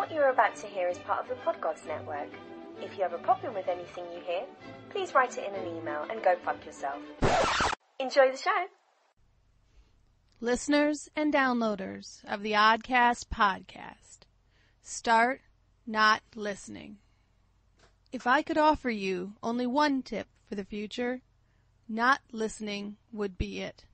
What you are about to hear is part of the PodGods Network. If you have a problem with anything you hear, please write it in an email and go fuck yourself. Enjoy the show! Listeners and downloaders of the Oddcast Podcast, start not listening. If I could offer you only one tip for the future, not listening would be it.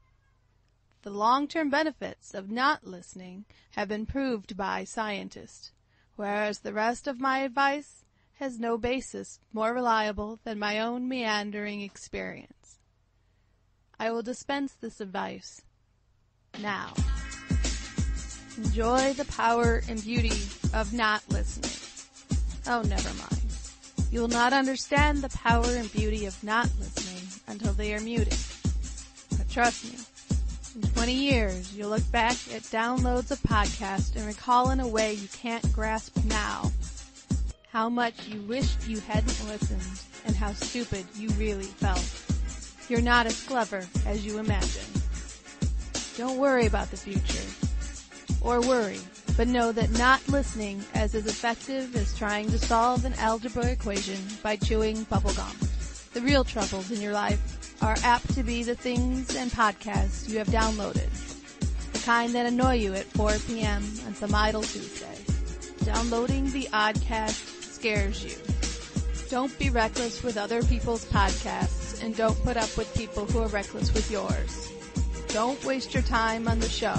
The long-term benefits of not listening have been proved by scientists, whereas the rest of my advice has no basis more reliable than my own meandering experience. I will dispense this advice now. Enjoy the power and beauty of not listening. Oh, never mind. You will not understand the power and beauty of not listening until they are muted. But trust me, in 20 years, you'll look back at downloads of podcasts and recall in a way you can't grasp now how much you wished you hadn't listened and how stupid you really felt. You're not as clever as you imagine. Don't worry about the future, or worry, but know that not listening is as effective as trying to solve an algebra equation by chewing bubblegum. The real troubles in your life are apt to be the things and podcasts you have downloaded, the kind that annoy you at 4 p.m. on some idle Tuesday. Downloading the Oddcast scares you. Don't be reckless with other people's podcasts, and don't put up with people who are reckless with yours. Don't waste your time on the show.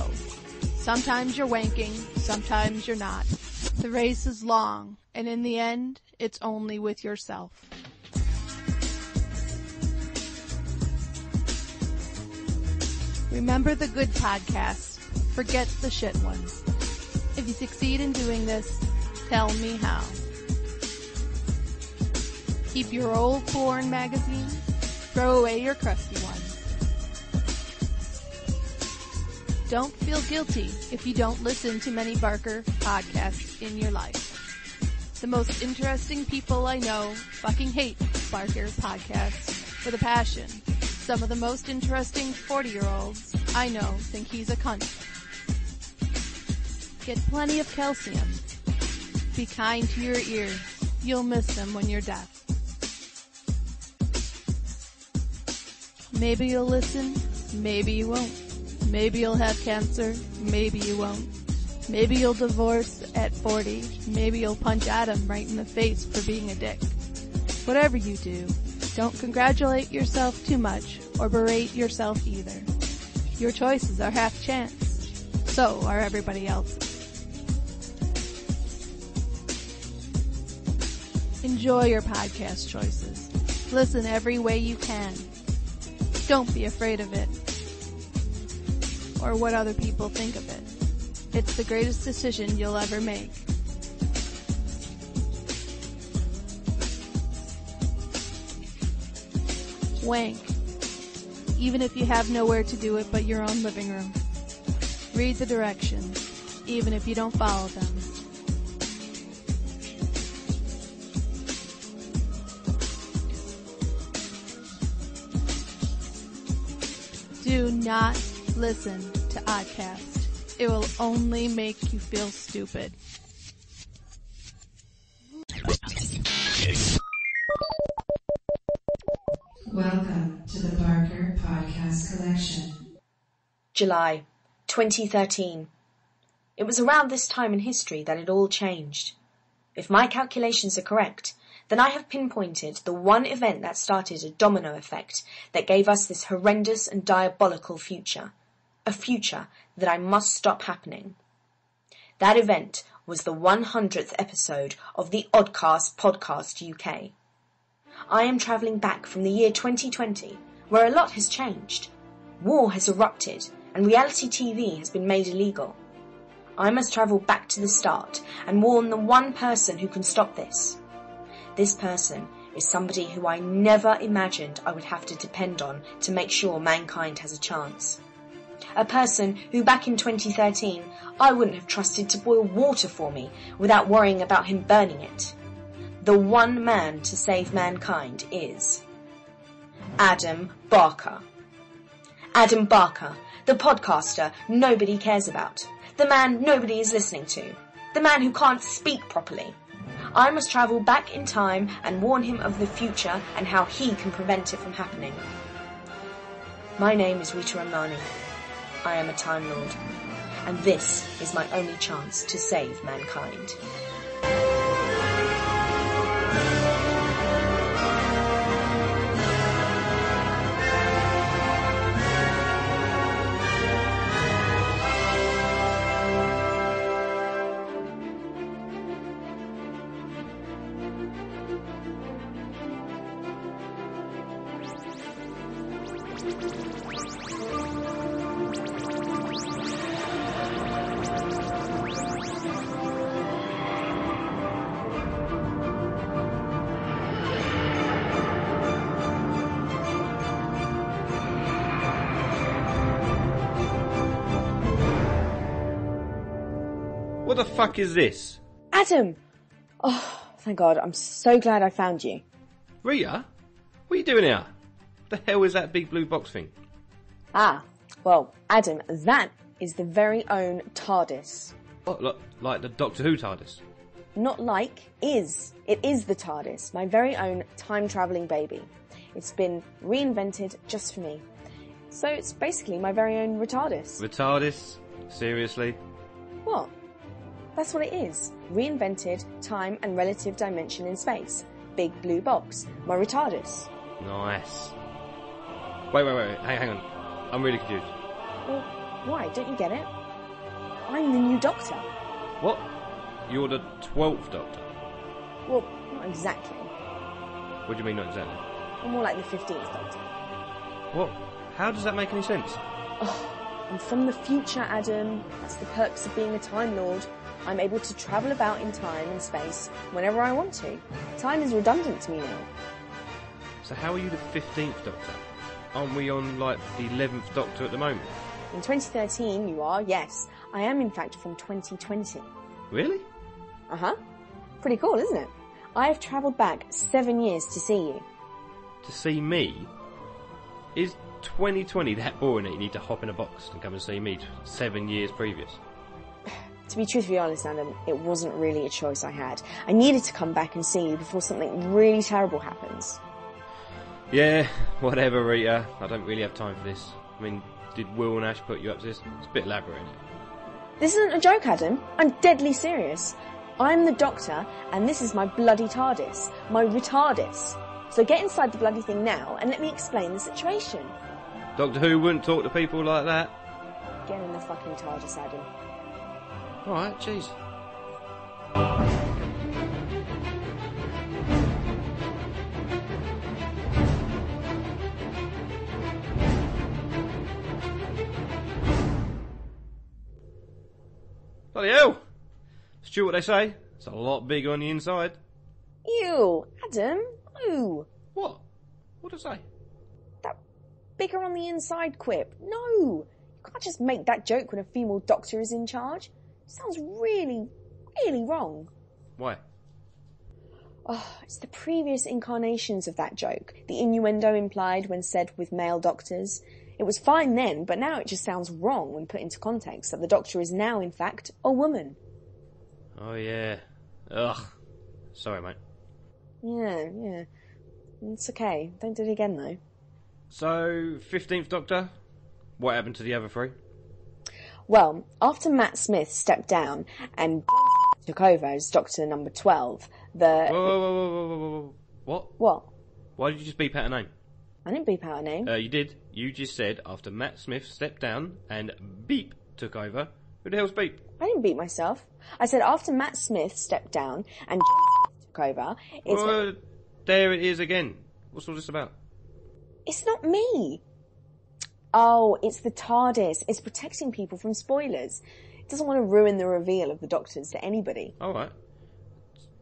Sometimes you're wanking, sometimes you're not. The race is long, and in the end, it's only with yourself. Remember the good podcasts. Forget the shit ones. If you succeed in doing this, tell me how. Keep your old porn magazine. Throw away your crusty ones. Don't feel guilty if you don't listen to many Barker podcasts in your life. The most interesting people I know fucking hate Barker podcasts with a passion. Some of the most interesting 40-year-olds I know think he's a cunt. Get plenty of calcium. Be kind to your ears. You'll miss them when you're deaf. Maybe you'll listen. Maybe you won't. Maybe you'll have cancer. Maybe you won't. Maybe you'll divorce at 40. Maybe you'll punch Adam right in the face for being a dick. Whatever you do, don't congratulate yourself too much or berate yourself either. Your choices are half chance. So are everybody else's. Enjoy your podcast choices. Listen every way you can. Don't be afraid of it or what other people think of it. It's the greatest decision you'll ever make. Wank, even if you have nowhere to do it but your own living room. Read the directions, even if you don't follow them. Do not listen to Oddcast. It will only make you feel stupid. Welcome to the Barker Podcast Collection. July 2013. It was around this time in history that it all changed. If my calculations are correct, then I have pinpointed the one event that started a domino effect that gave us this horrendous and diabolical future. A future that I must stop happening. That event was the 100th episode of the Oddcast Podcast UK. I am travelling back from the year 2020, where a lot has changed. War has erupted, and reality TV has been made illegal. I must travel back to the start and warn the one person who can stop this. This person is somebody who I never imagined I would have to depend on to make sure mankind has a chance. A person who back in 2013 I wouldn't have trusted to boil water for me without worrying about him burning it. The one man to save mankind is Adam Barker. Adam Barker, the podcaster nobody cares about, the man nobody is listening to, the man who can't speak properly. I must travel back in time and warn him of the future and how he can prevent it from happening. My name is Rita Ramnani. I am a Time Lord. And this is my only chance to save mankind. What the fuck is this? Adam! Oh, thank God, I'm so glad I found you. Rita? What are you doing here? The hell is that big blue box thing? Ah, well, Adam, that is the very own TARDIS. What, like the Doctor Who TARDIS? Not like, is. It is the TARDIS, my very own time-travelling baby. It's been reinvented just for me. So it's basically my very own RITARDIS. RITARDIS? Seriously? What? That's what it is. Reinvented time and relative dimension in space. Big blue box. My RITARDIS. Nice. Wait. Hang on. I'm really confused. Well, why? Don't you get it? I'm the new Doctor. What? You're the 12th Doctor? Well, not exactly. What do you mean, not exactly? I'm more like the 15th Doctor. What? How does that make any sense? Oh, I'm from the future, Adam. That's the perks of being a Time Lord. I'm able to travel about in time and space whenever I want to. Time is redundant to me now. So how are you the 15th Doctor? Aren't we on, like, the 11th Doctor at the moment? In 2013, you are, yes. I am, in fact, from 2020. Really? Uh-huh. Pretty cool, isn't it? I have travelled back 7 years to see you. To see me? Is 2020 that boring that you need to hop in a box and come and see me 7 years previous? To be truthfully honest, Adam, it wasn't really a choice I had. I needed to come back and see you before something really terrible happens. Yeah, whatever, Rita. I don't really have time for this. I mean, did Will and Ash put you up to this? It's a bit elaborate. This isn't a joke, Adam. I'm deadly serious. I'm the Doctor, and this is my bloody TARDIS. My RITARDIS. So get inside the bloody thing now, and let me explain the situation. Doctor Who wouldn't talk to people like that. Get in the fucking TARDIS, Adam. Alright, jeez. Bloody hell! Stu, what they say? It's a lot big on the inside. Ew, Adam. Ew. What? What did I say? That bigger on the inside quip. No! You can't just make that joke when a female doctor is in charge. Sounds really, really wrong. Why? Oh, it's the previous incarnations of that joke. The innuendo implied when said with male doctors. It was fine then, but now it just sounds wrong when put into context that the Doctor is now, in fact, a woman. Oh, yeah. Ugh. Sorry, mate. Yeah. It's okay. Don't do it again, though. So, 15th Doctor? What happened to the other three? Well, after Matt Smith stepped down and took over as Doctor number 12, the... Whoa. What? What? Why did you just beep out a name? I didn't beep out a name. You did. You just said after Matt Smith stepped down and Beep took over. Who the hell's Beep? I didn't beep myself. I said after Matt Smith stepped down and took over... Well, there it is again. What's all this about? It's not me. Oh, it's the TARDIS. It's protecting people from spoilers. It doesn't want to ruin the reveal of the Doctors to anybody. All right.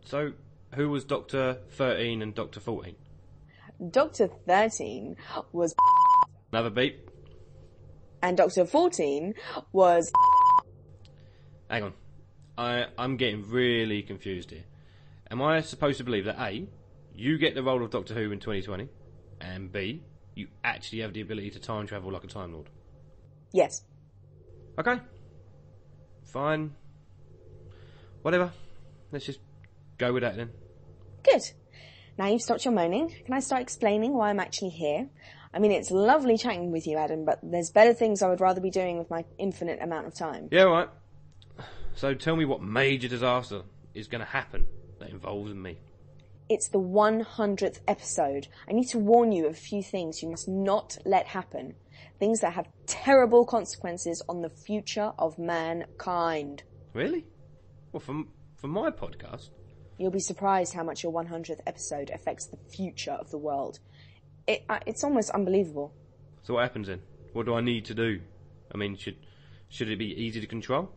So, who was Doctor 13 and Doctor 14? Doctor 13 was... Another beep. And Doctor 14 was... Hang on. I'm getting really confused here. Am I supposed to believe that A, you get the role of Doctor Who in 2020, and B... you actually have the ability to time travel like a Time Lord? Yes. Okay. Fine. Whatever. Let's just go with that then. Good. Now you've stopped your moaning. Can I start explaining why I'm actually here? I mean, it's lovely chatting with you, Adam, but there's better things I would rather be doing with my infinite amount of time. Yeah, right. So tell me what major disaster is going to happen that involves me. It's the 100th episode. I need to warn you of a few things you must not let happen. Things that have terrible consequences on the future of mankind. Really? Well, for my podcast? You'll be surprised how much your 100th episode affects the future of the world. It's almost unbelievable. So what happens then? What do I need to do? I mean, should it be easy to control?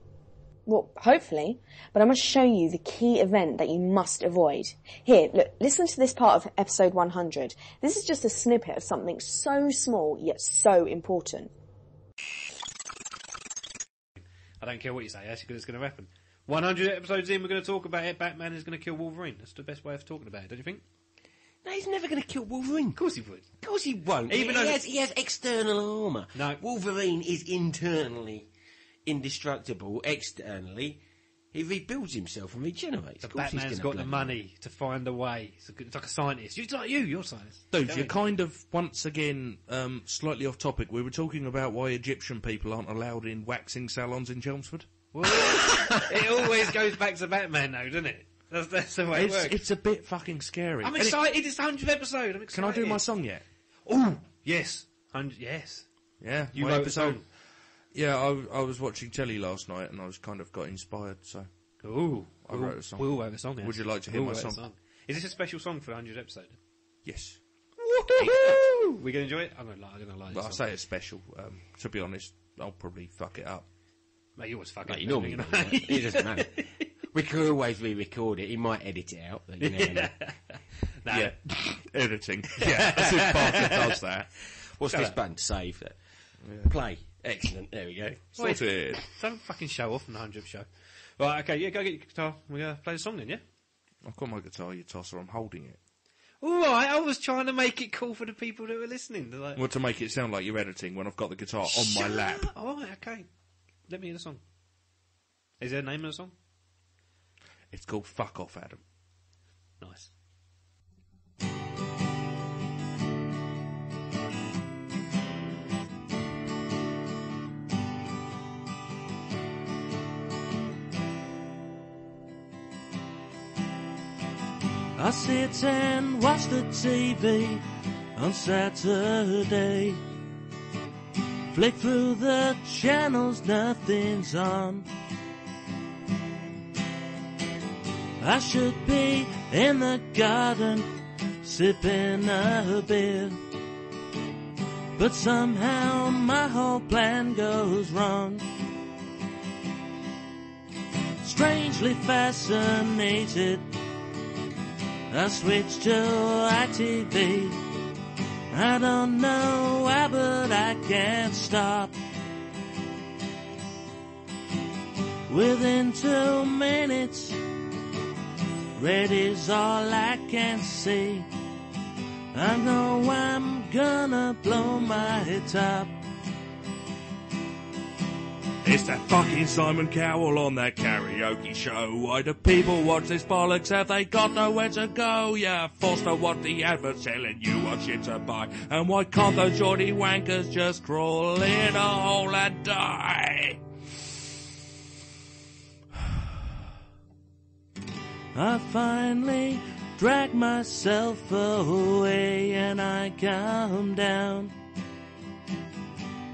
Well, hopefully. But I must show you the key event that you must avoid. Here, look, listen to this part of episode 100. This is just a snippet of something so small yet so important. I don't care what you say, that's because it's going to happen. 100 episodes in, we're going to talk about it. Batman is going to kill Wolverine. That's the best way of talking about it, don't you think? No, he's never going to kill Wolverine. Of course he would. Of course he won't. Even though he has external armour. No. Wolverine is internally indestructible. Externally, he rebuilds himself and regenerates. But Batman's got the money to find a way. It's like a scientist. It's like you're a scientist. Dude, you're kind of, once again, slightly off topic. We were talking about why Egyptian people aren't allowed in waxing salons in Chelmsford. It always goes back to Batman, though, doesn't it? That's the way it works. It's a bit fucking scary. I'm excited. It's the 100th episode. I'm excited. Can I do my song yet? Oh, yes. 100, yes. Yeah. You wrote the song. Yeah, I was watching telly last night and I was kind of got inspired, so. Ooh. I wrote a song. Will wrote a song, yes. Would you like to hear my song? Is this a special song for the 100th episode? Yes. Woohoo! We're going to enjoy it? I'm going to like this. I say it's special. To be honest, I'll probably fuck it up. Mate, you always fuck it up. It doesn't matter. We could always re-record it. He might edit it out. But you never know. No. Yeah, editing. Yeah, that's if Barker does that. What's this button? Save. Yeah. Play. Excellent. There we go. Sorted. Some fucking show off on the 100th show. Right. Okay. Yeah. Go get your guitar. We're gonna play the song then. Yeah. I've got my guitar. You tosser. I'm holding it. All right. I was trying to make it cool for the people that were listening. Like, well, to make it sound like you're editing when I've got the guitar on my lap. All right. Okay. Let me hear the song. Is there a name of the song? It's called Fuck Off, Adam. Nice. I sit and watch the TV on Saturday. Flick through the channels, nothing's on. I should be in the garden, sipping a beer, but somehow my whole plan goes wrong. Strangely fascinated, I switch to ITV. I don't know why, but I can't stop. Within 2 minutes, red is all I can see. I know I'm gonna blow my top. It's that fucking Simon Cowell on that karaoke show. Why do people watch this bollocks? Have they got nowhere to go? You're forced to watch the adverts telling you what shit to buy. And why can't those Geordie wankers just crawl in a hole and die? I finally drag myself away and I calm down.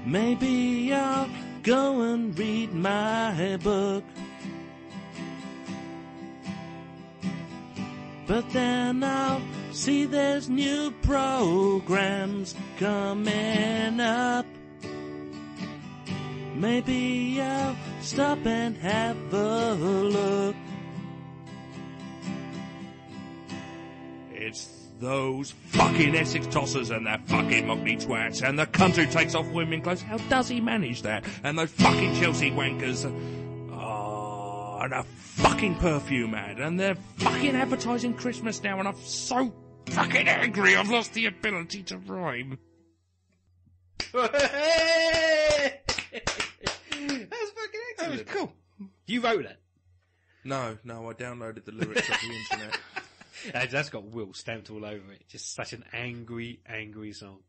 Maybe I'll go and read my book. But then I'll see there's new programs coming up. Maybe I'll stop and have a look. It's those fucking Essex tossers and their fucking Mockney twats and the cunt who takes off women clothes. How does he manage that? And those fucking Chelsea wankers. Oh, and a fucking perfume ad. And they're fucking advertising Christmas now and I'm so fucking angry I've lost the ability to rhyme. That's fucking excellent. That was cool. You wrote it. No, I downloaded the lyrics off the internet. That's got Will stamped all over it. Just such an angry, angry song.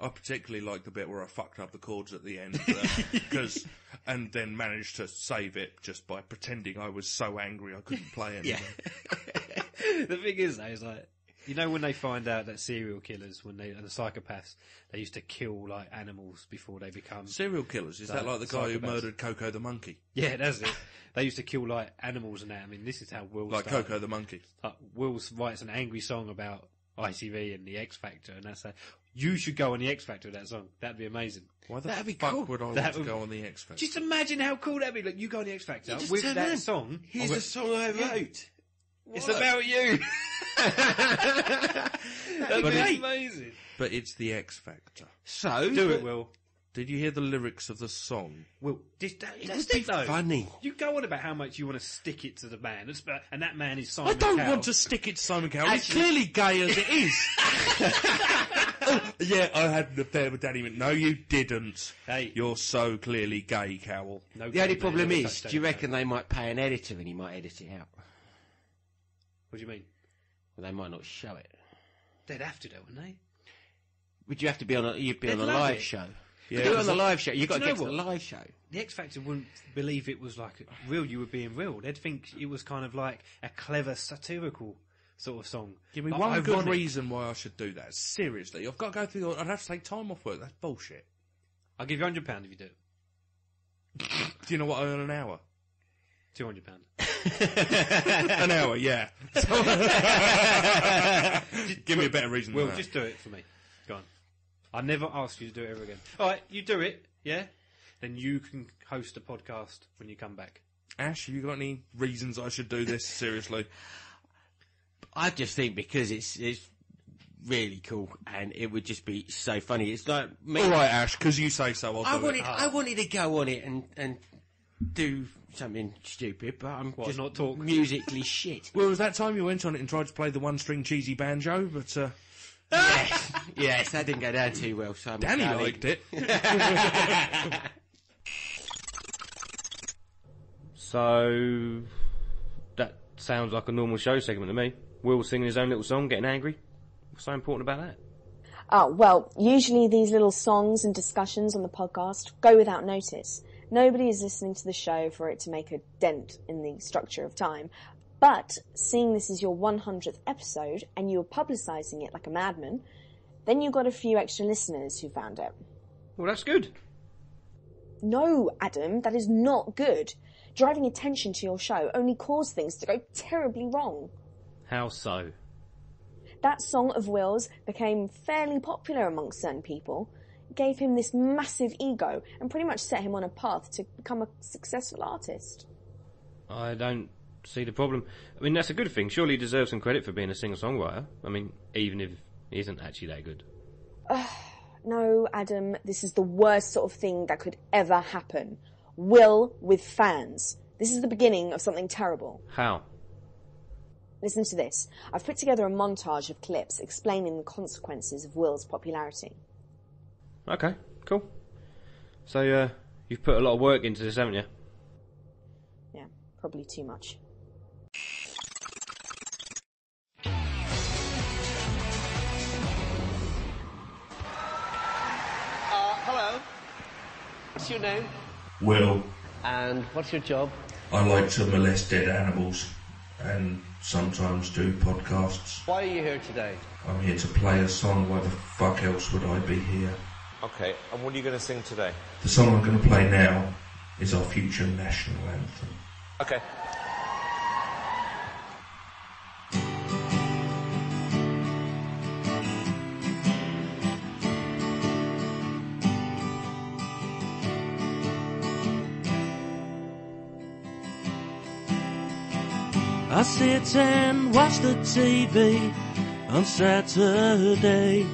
I particularly like the bit where I fucked up the chords at the end, and then managed to save it just by pretending I was so angry I couldn't play anything. Yeah. The thing is, though, is like, you know, when they find out that serial killers, and the psychopaths, they used to kill like animals before they become serial killers. Is that like the guy who murdered Coco the monkey? Yeah, that's it. They used to kill like animals and that. I mean, this is how Will started. Coco the monkey. Like, Will writes an angry song about ITV and the X Factor, and that's that. You should go on the X Factor with that song. That'd be amazing. Why the fuck cool. would I want to go on the X Factor? Just imagine how cool that'd be. Like, you go on the X Factor with that song. Here's a song I wrote. What? It's about you. That'd be amazing. But it's the X Factor. So do it, Will. Did you hear the lyrics of the song? Well, that's funny. You go on about how much you want to stick it to the man, and that man is Simon Cowell. I don't want to stick it to Simon Cowell. He's clearly gay as it is. Yeah, I had an affair with Dannii Minogue. No, you didn't. Hey. You're so clearly gay, Cowell. No, the only problem is, do you reckon they might pay an editor and he might edit it out? What do you mean? Well, they might not show it. They'd have to do it, wouldn't they? Would you have to be on a live show? Yeah, you're on the live show. You've got to get to the live show. The X Factor wouldn't believe it was like real. You were being real. They'd think it was kind of like a clever satirical sort of song. Give me one good reason why I should do that. Seriously, I've got to go through. I'd have to take time off work. That's bullshit. I'll give you £100 if you do it. Do you know what I earn an hour? £200. An hour, yeah. Give me a better reason than that. Just do it for me. Go on. I'll never ask you to do it ever again. All right, you do it, yeah? Then you can host a podcast when you come back. Ash, you got any reasons I should do this? Seriously, I just think because it's really cool and it would just be so funny. It's like me. All right, Ash, because you say so. I wanted to go on it and do something stupid, but I'm just not talking musically shit. Well, it was that time you went on it and tried to play the one-string cheesy banjo, but. Yes, that didn't go down too well. So Dannii liked it. So that sounds like a normal show segment to me. Will singing his own little song, getting angry. What's so important about that? Oh, well, usually these little songs and discussions on the podcast go without notice. Nobody is listening to the show for it to make a dent in the structure of time. But, seeing this is your 100th episode, and you were publicising it like a madman, then you got a few extra listeners who found it. Well, that's good. No, Adam, that is not good. Driving attention to your show only caused things to go terribly wrong. How so? That song of Will's became fairly popular amongst certain people, gave him this massive ego, and pretty much set him on a path to become a successful artist. I don't see the problem. I mean, that's a good thing. Surely he deserves some credit for being a singer-songwriter. I mean, even if he isn't actually that good. No, Adam, this is the worst sort of thing that could ever happen. Will with fans. This is the beginning of something terrible. How? Listen to this. I've put together a montage of clips explaining the consequences of Will's popularity. Okay, cool. So, you've put a lot of work into this, haven't you? Yeah, probably too much. Hello. What's your name? Will. And what's your job? I like to molest dead animals and sometimes do podcasts. Why are you here today? I'm here to play a song. Why the fuck else would I be here? Okay, and what are you going to sing today? The song I'm going to play now is our future national anthem. Okay. I sit and watch the TV on Saturday.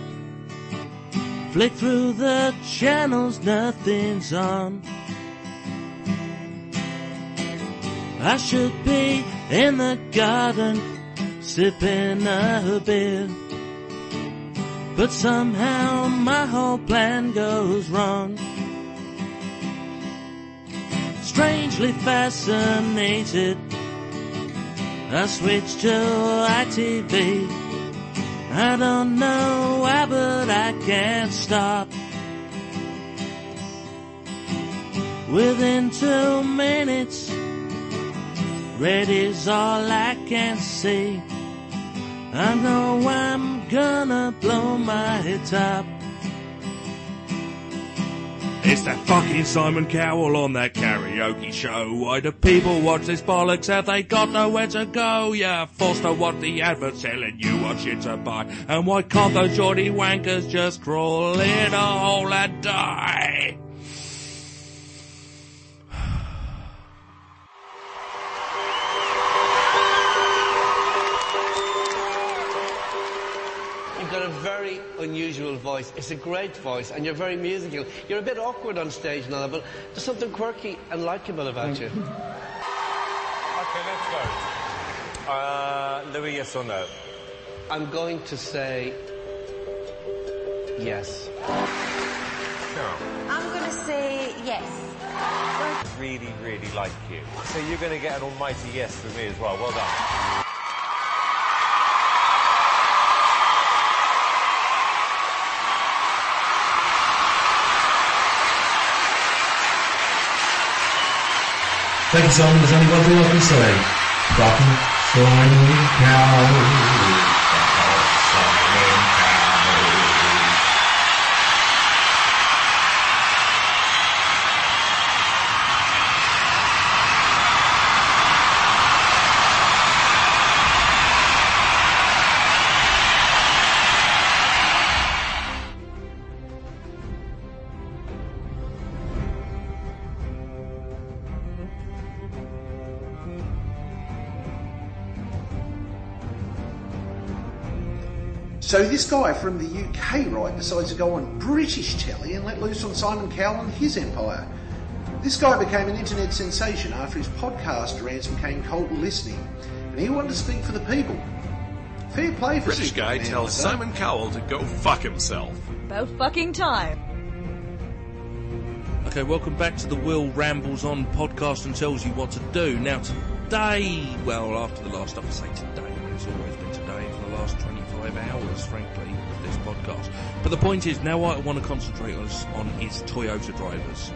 Flick through the channels, nothing's on. I should be in the garden sipping a beer, but somehow my whole plan goes wrong. Strangely fascinated I switched to ITV. I don't know why, but I can't stop. Within 2 minutes, red is all I can see. I know I'm gonna blow my head top. It's that fucking Simon Cowell on that karaoke show. Why do people watch this bollocks? Have they got nowhere to go? You're forced to watch the adverts telling you what shit to buy. And why can't those Geordie wankers just crawl in a hole and die? Very unusual voice. It's a great voice, and you're very musical. You're a bit awkward on stage and all that, but there's something quirky and likeable about you. Okay, let's go. Louis, yes or no? I'm going to say yes. No. I'm going to say yes. I really, really like you. So you're going to get an almighty yes from me as well. Well done. Thank you, Simon. There's only one thing I can say. Fucking Simon Cowell. Simon So this guy from the UK, right, decides to go on British telly and let loose on Simon Cowell and his empire. This guy became an internet sensation after his podcast rants became cold listening, and he wanted to speak for the people. Fair play for British guy tells Simon Cowell to go fuck himself. About fucking time. Okay, welcome back to the Will Rambles On podcast and tells you what to do. Now today, well, after the last episode today, it's always been today for the last 25 hours, frankly, of this podcast. But the point is, now what I want to concentrate on is Toyota drivers.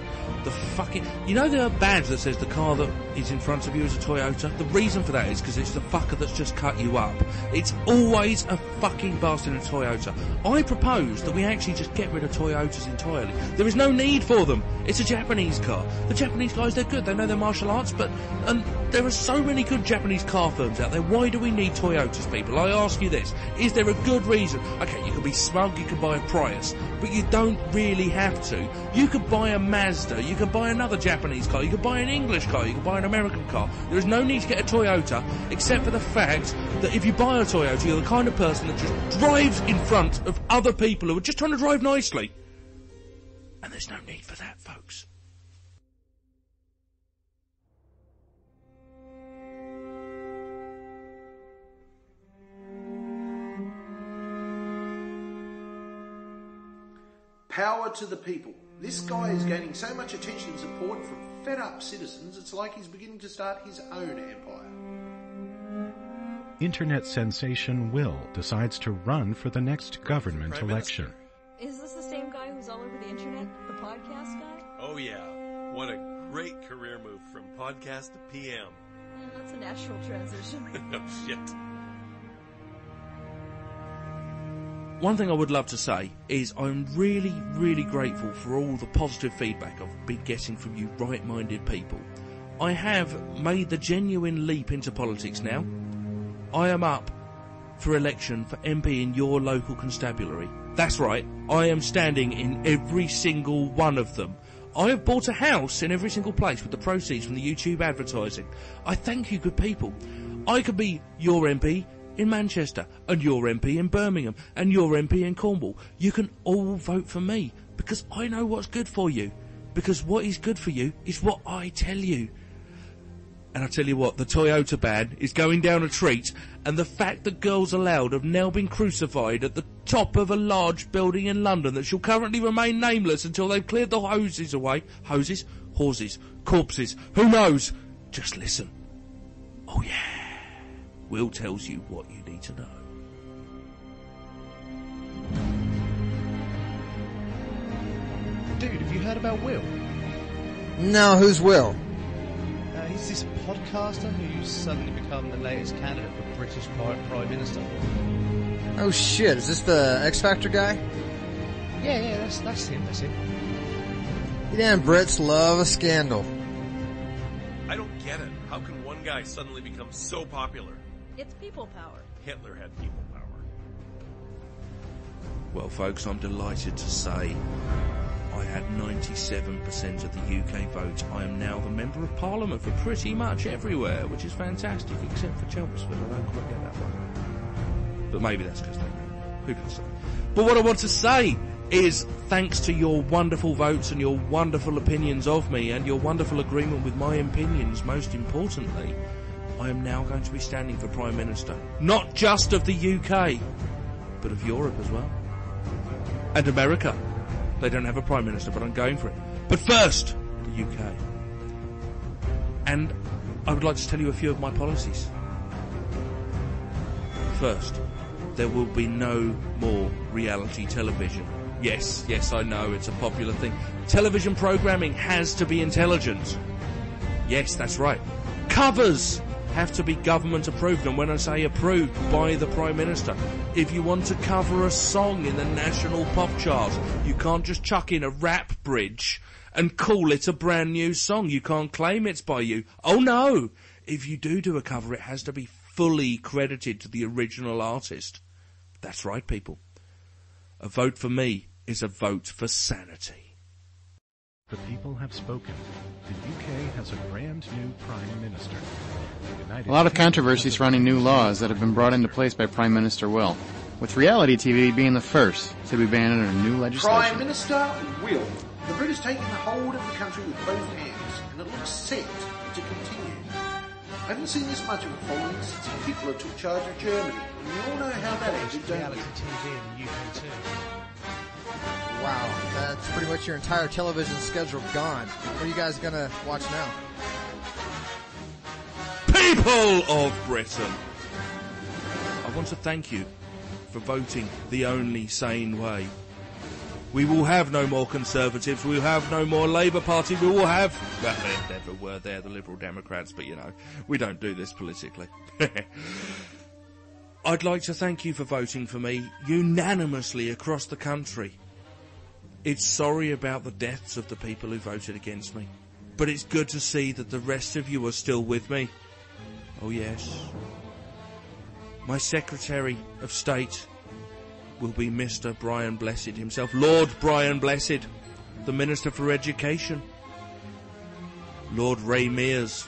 The fucking... You know there are badge that says the car that is in front of you is a Toyota? The reason for that is because it's the fucker that's just cut you up. It's always a fucking bastard in a Toyota. I propose that we actually just get rid of Toyotas entirely. There is no need for them. It's a Japanese car. The Japanese guys, they're good. They know their martial arts, but... And there are so many good Japanese car firms out there. Why do we need Toyotas, people? I ask you this. Is there a good reason? Okay, you can be smug, you can buy a Prius, but you don't really have to. You could buy a Mazda, you could buy another Japanese car, you could buy an English car, you could buy an American car. There is no need to get a Toyota, except for the fact that if you buy a Toyota, you're the kind of person that just drives in front of other people who are just trying to drive nicely. And there's no need for that, folks. Power to the people. This guy is gaining so much attention and support from fed-up citizens, it's like he's beginning to start his own empire. Internet sensation Will decides to run for the next government election. Is this the same guy who's all over the internet? The podcast guy? Oh yeah. What a great career move from podcast to PM. And that's a natural transition. Oh shit. One thing I would love to say is I'm really, really grateful for all the positive feedback I've been getting from you right-minded people. I have made the genuine leap into politics now. I am up for election for MP in your local constabulary. That's right, I am standing in every single one of them. I have bought a house in every single place with the proceeds from the YouTube advertising. I thank you, good people. I could be your MP in Manchester, and your MP in Birmingham, and your MP in Cornwall. You can all vote for me, because I know what's good for you. Because what is good for you is what I tell you. And I tell you what, the Toyota ban is going down a treat, and the fact that girls allowed have now been crucified at the top of a large building in London that shall currently remain nameless until they've cleared the hoses away. Hoses? Horses? Corpses? Who knows? Just listen. Oh yeah. Will tells you what you need to know. Dude, have you heard about Will? No, who's Will? He's this podcaster who's suddenly become the latest candidate for British Prime Minister. Oh shit, is this the X Factor guy? Yeah, that's him. You damn Brits love a scandal. I don't get it. How can one guy suddenly become so popular? It's people power. Hitler had people power. Well, folks, I'm delighted to say I had 97% of the UK vote. I am now the Member of Parliament for pretty much everywhere, which is fantastic, except for Chelmsford. I don't quite get that one. But maybe that's because they know. Who can say? But what I want to say is, thanks to your wonderful votes and your wonderful opinions of me and your wonderful agreement with my opinions, most importantly, I am now going to be standing for Prime Minister. Not just of the UK, but of Europe as well. And America. They don't have a Prime Minister, but I'm going for it. But first, the UK. And I would like to tell you a few of my policies. First, there will be no more reality television. Yes, I know, it's a popular thing. Television programming has to be intelligent. Yes, that's right. Covers have to be government approved, and when I say approved, by the Prime Minister. If you want to cover a song in the national pop chart, you can't just chuck in a rap bridge and call it a brand new song. You can't claim it's by you. Oh no! If you do a cover, it has to be fully credited to the original artist. That's right, people. A vote for me is a vote for sanity. The people have spoken. The UK has a brand new Prime Minister. A lot of controversies surrounding new laws that have been brought into place by Prime Minister Will, with reality TV being the first to be banned under new legislation. Prime Minister Will. The British taking hold of the country with both hands, and it looks set to continue. I haven't seen this much of a following since Hitler took charge of Germany, and we all know how that ended. Reality TV in the UK too. Wow, that's pretty much your entire television schedule gone. What are you guys going to watch now? People of Britain! I want to thank you for voting the only sane way. We will have no more Conservatives, we will have no more Labour Party, we will have... Well, there never were there, the Liberal Democrats, but you know, we don't do this politically. I'd like to thank you for voting for me unanimously across the country. It's sorry about the deaths of the people who voted against me. But it's good to see that the rest of you are still with me. Oh yes. My Secretary of State will be Mr. Brian Blessed himself. Lord Brian Blessed, the Minister for Education. Lord Ray Mears,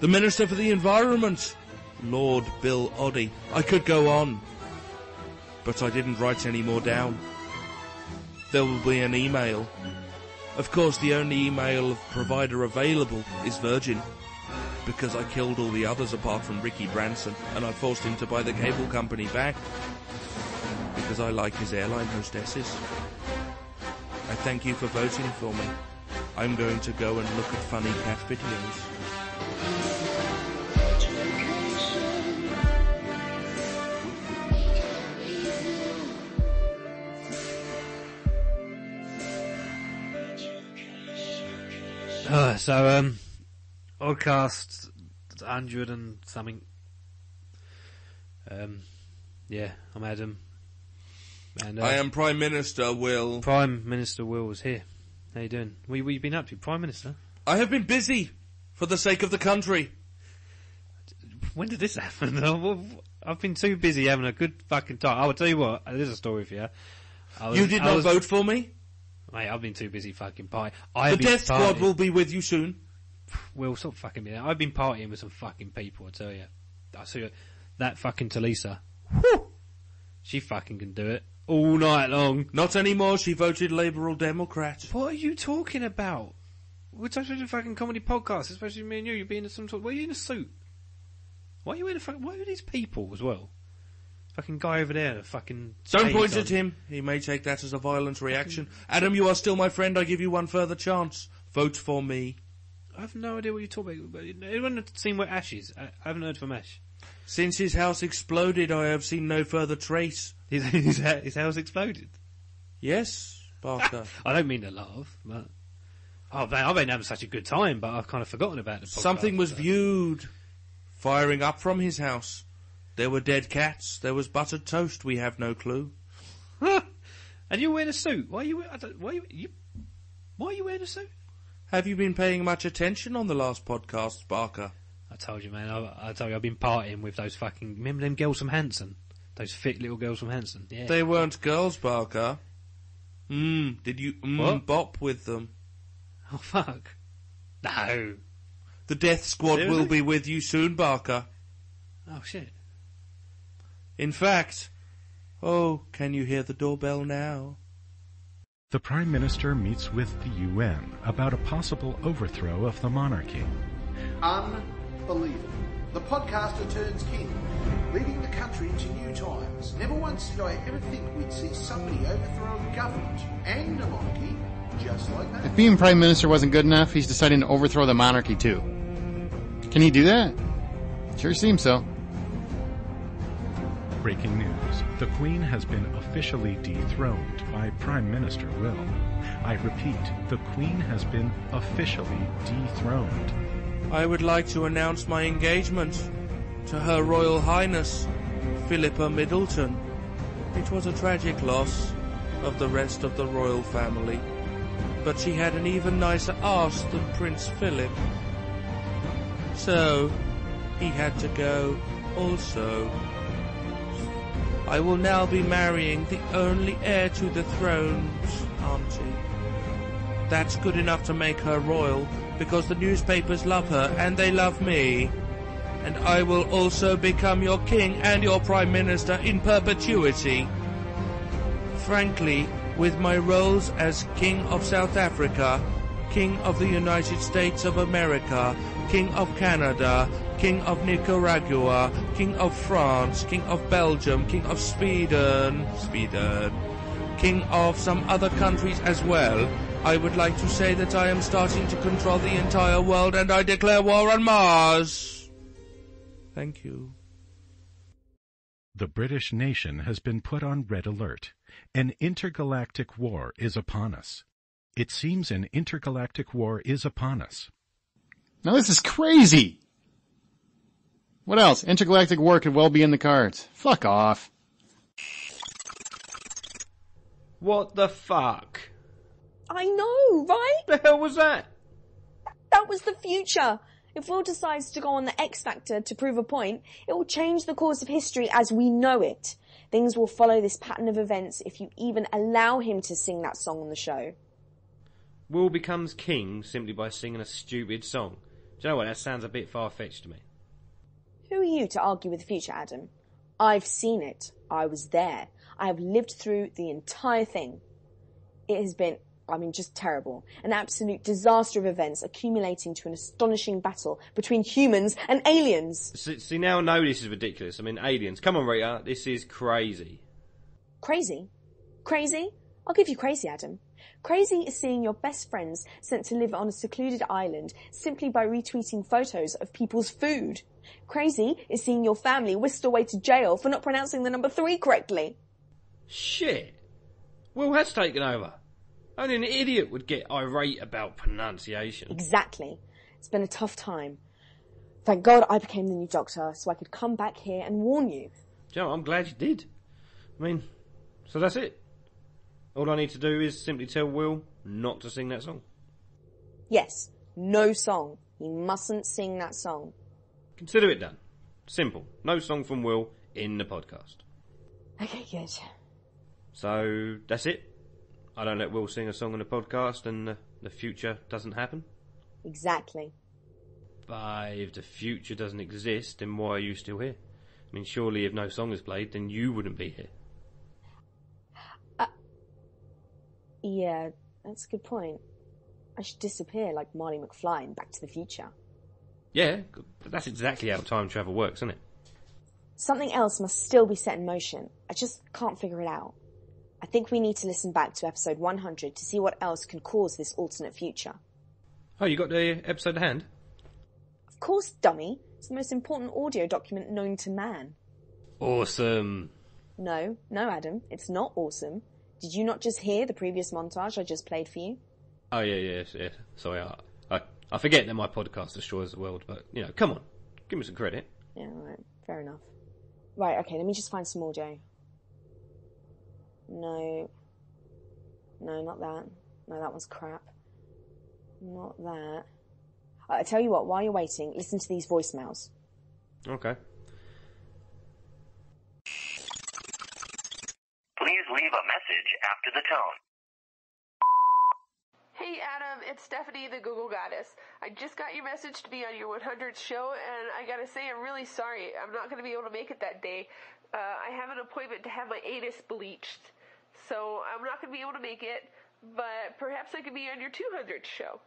the Minister for the Environment. Lord Bill Oddie. I could go on, but I didn't write any more down. There will be an email. Of course, the only email provider available is Virgin, because I killed all the others apart from Ricky Branson, and I forced him to buy the cable company back, because I like his airline hostesses. I thank you for voting for me. I'm going to go and look at funny cat videos. So, Oddcast 100 and something. Yeah, I'm Adam. And I am Prime Minister Will. Prime Minister Will was here. How you doing? What you been up to, Prime Minister? I have been busy for the sake of the country. When did this happen? I've been too busy having a good fucking time. I'll tell you what, there's a story for you. You did not vote for me? Mate, I've been too busy fucking partying. The Death Squad will be with you soon. Will, stop fucking me now. I've been partying with some fucking people, I tell you. I see that fucking Talisa. Whew! She fucking can do it. All night long. Not anymore, she voted Labour or Democrat. What are you talking about? We're talking about fucking comedy podcasts, especially me and you. You're being in some sort of... Why are you in a suit? Why are you in a fucking... Why are these people as well? Fucking guy over there, the fucking... Don't point at him. He may take that as a violent reaction. Adam, you are still my friend. I give you one further chance. Vote for me. I have no idea what you're talking about. Anyone seen where Ash is? I haven't heard from Ash. Since his house exploded, I have seen no further trace. His house exploded? Yes, Barker. I don't mean to laugh, but... Oh, man, I've been having such a good time, but I've kind of forgotten about the podcast. Something was viewed firing up from his house. There were dead cats. There was buttered toast. We have no clue. And you're wearing a suit. Why are you wearing a suit? Have you been paying much attention on the last podcast, Barker? I told you, man. I told you I've been partying with those fucking... Remember them girls from Hanson? Those thick little girls from Hanson? Yeah. They weren't girls, Barker. Did you bop with them? Oh, fuck. No. The death squad will be with you soon, Barker. Oh, shit. In fact... Oh, can you hear the doorbell now? The Prime Minister meets with the UN about a possible overthrow of the monarchy. Unbelievable. The podcaster turns king, leading the country into new times. Never once did I ever think we'd see somebody overthrow the government and the monarchy just like that. If being Prime Minister wasn't good enough, he's deciding to overthrow the monarchy too. Can he do that? Sure seems so. Breaking news. The Queen has been officially dethroned by Prime Minister Will. I repeat, the Queen has been officially dethroned. I would like to announce my engagement to Her Royal Highness, Philippa Middleton. It was a tragic loss of the rest of the royal family, but she had an even nicer arse than Prince Philip. So, he had to go also. I will now be marrying the only heir to the throne's auntie. That's good enough to make her royal, because the newspapers love her and they love me. And I will also become your king and your prime minister in perpetuity. Frankly, with my roles as King of South Africa, King of the United States of America, King of Canada, King of Nicaragua, King of France, King of Belgium, King of Sweden, King of some other countries as well, I would like to say that I am starting to control the entire world and I declare war on Mars. Thank you. The British nation has been put on red alert. An intergalactic war is upon us. It seems an intergalactic war is upon us. Now this is crazy! What else? Intergalactic war could well be in the cards. Fuck off. What the fuck? I know, right? The hell was that? That was the future. If Will decides to go on the X Factor to prove a point, it will change the course of history as we know it. Things will follow this pattern of events if you even allow him to sing that song on the show. Will becomes king simply by singing a stupid song. Do you know what? That sounds a bit far-fetched to me. Who are you to argue with the future, Adam? I've seen it. I was there. I have lived through the entire thing. It has been, just terrible. An absolute disaster of events accumulating to an astonishing battle between humans and aliens. See, now I know this is ridiculous. Aliens. Come on, Rita. This is crazy. Crazy? Crazy? I'll give you crazy, Adam. Crazy is seeing your best friends sent to live on a secluded island simply by retweeting photos of people's food. Crazy is seeing your family whisked away to jail for not pronouncing the number 3 correctly. Shit. Will has taken over. Only an idiot would get irate about pronunciation. Exactly. It's been a tough time. Thank God I became the new doctor so I could come back here and warn you. Joe, I'm glad you did. So that's it. All I need to do is simply tell Will not to sing that song. Yes, no song. He mustn't sing that song. Consider it done. Simple. No song from Will in the podcast. Okay, good. So, that's it. I don't let Will sing a song in the podcast and the future doesn't happen? Exactly. But if the future doesn't exist, then why are you still here? Surely if no song is played, then you wouldn't be here. Yeah, that's a good point. I should disappear like Marty McFly in Back to the Future. Yeah, that's exactly how time travel works, isn't it? Something else must still be set in motion. I just can't figure it out. I think we need to listen back to episode 100 to see what else can cause this alternate future. Oh, you got the episode at hand? Of course, dummy. It's the most important audio document known to man. Awesome. No, Adam, it's not awesome. Did you not just hear the previous montage I just played for you? Oh, yeah. Sorry, I forget that my podcast destroys the world, but, you know, come on. Give me some credit. Yeah, alright. Fair enough. Right, okay, let me just find some audio. No, not that. No, that one's crap. Not that. I tell you what, while you're waiting, listen to these voicemails. Okay. Please leave a message after the tone. Hey Adam, it's Stephanie, the Google Goddess. I just got your message to be on your 100th show, and I gotta say I'm really sorry. I'm not gonna be able to make it that day. I have an appointment to have my anus bleached, so I'm not gonna be able to make it, but perhaps I could be on your 200th show.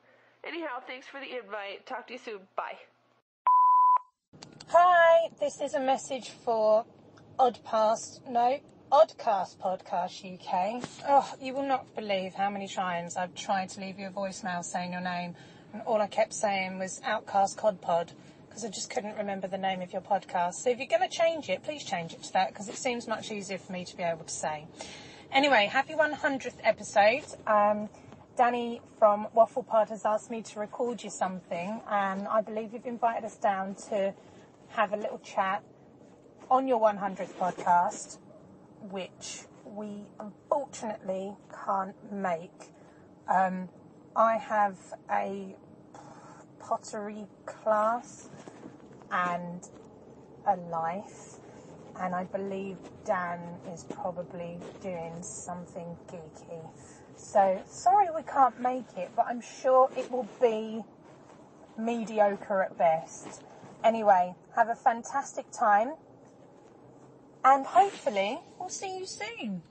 Anyhow, thanks for the invite. Talk to you soon. Bye. Hi, this is a message for Oddcast Podcast UK. Oh, you will not believe how many times I've tried to leave you a voicemail saying your name, and all I kept saying was Outcast Cod Pod, because I just couldn't remember the name of your podcast. So if you're going to change it, please change it to that, because it seems much easier for me to be able to say. Anyway, happy 100th episode. Dannii from Waffle Pod has asked me to record you something, and I believe you've invited us down to have a little chat on your 100th podcast, which we unfortunately can't make. I have a pottery class and a life, and I believe Dan is probably doing something geeky. So, sorry we can't make it, but I'm sure it will be mediocre at best. Anyway, have a fantastic time, and hopefully we'll see you soon.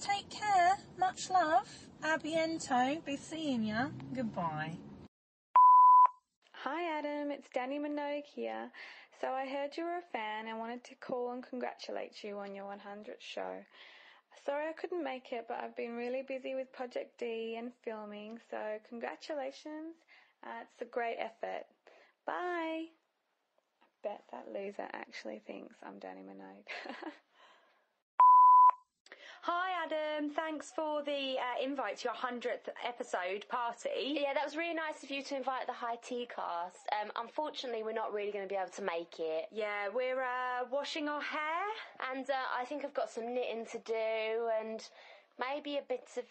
Take care, much love, abiento, be seeing ya, goodbye. Hi Adam, it's Dannii Minogue here. So I heard you were a fan and wanted to call and congratulate you on your 100th show. Sorry I couldn't make it, but I've been really busy with Project D and filming, so congratulations. It's a great effort. Bye! I bet that loser actually thinks I'm Dannii Minogue. Hi Adam, thanks for the invite to your 100th episode party. Yeah, that was really nice of you to invite the High Tea cast. Unfortunately, we're not really going to be able to make it. Yeah, we're washing our hair. And I think I've got some knitting to do and maybe a bit of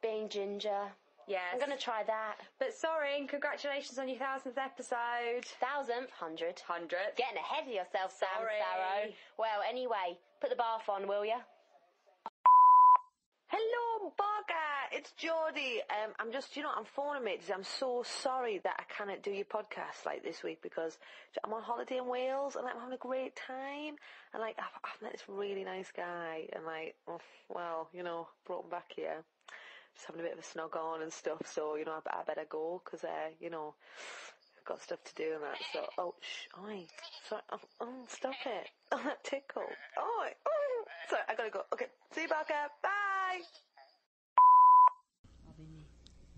being ginger. Yes. I'm going to try that. But sorry, and congratulations on your 1,000th episode. 1,000th? 100th. 100th. Getting ahead of yourself, Sam Sarrow. Well, anyway, put the bath on, will you? Hello, Bogger. It's Jordy. I'm just, I'm phoning mate. I'm so sorry that I cannot do your podcast like this week because I'm on holiday in Wales and I'm having a great time. And I've met this really nice guy and brought him back here. Just having a bit of a snog on and stuff. So I better go because I've got stuff to do and that. So sorry. Oh, stop it. Oh, that tickle. Oh, sorry. I gotta go. Okay, see you, Bogger. Bye.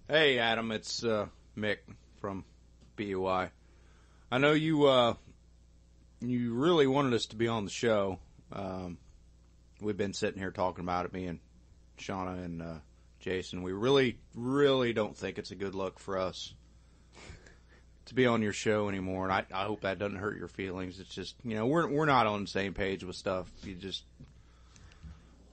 Hey Adam, it's Mick from BUI. I know you really wanted us to be on the show. We've been sitting here talking about it, me and Shauna and Jason. We really, really don't think it's a good look for us to be on your show anymore, and I hope that doesn't hurt your feelings. It's just, we're not on the same page with stuff. You just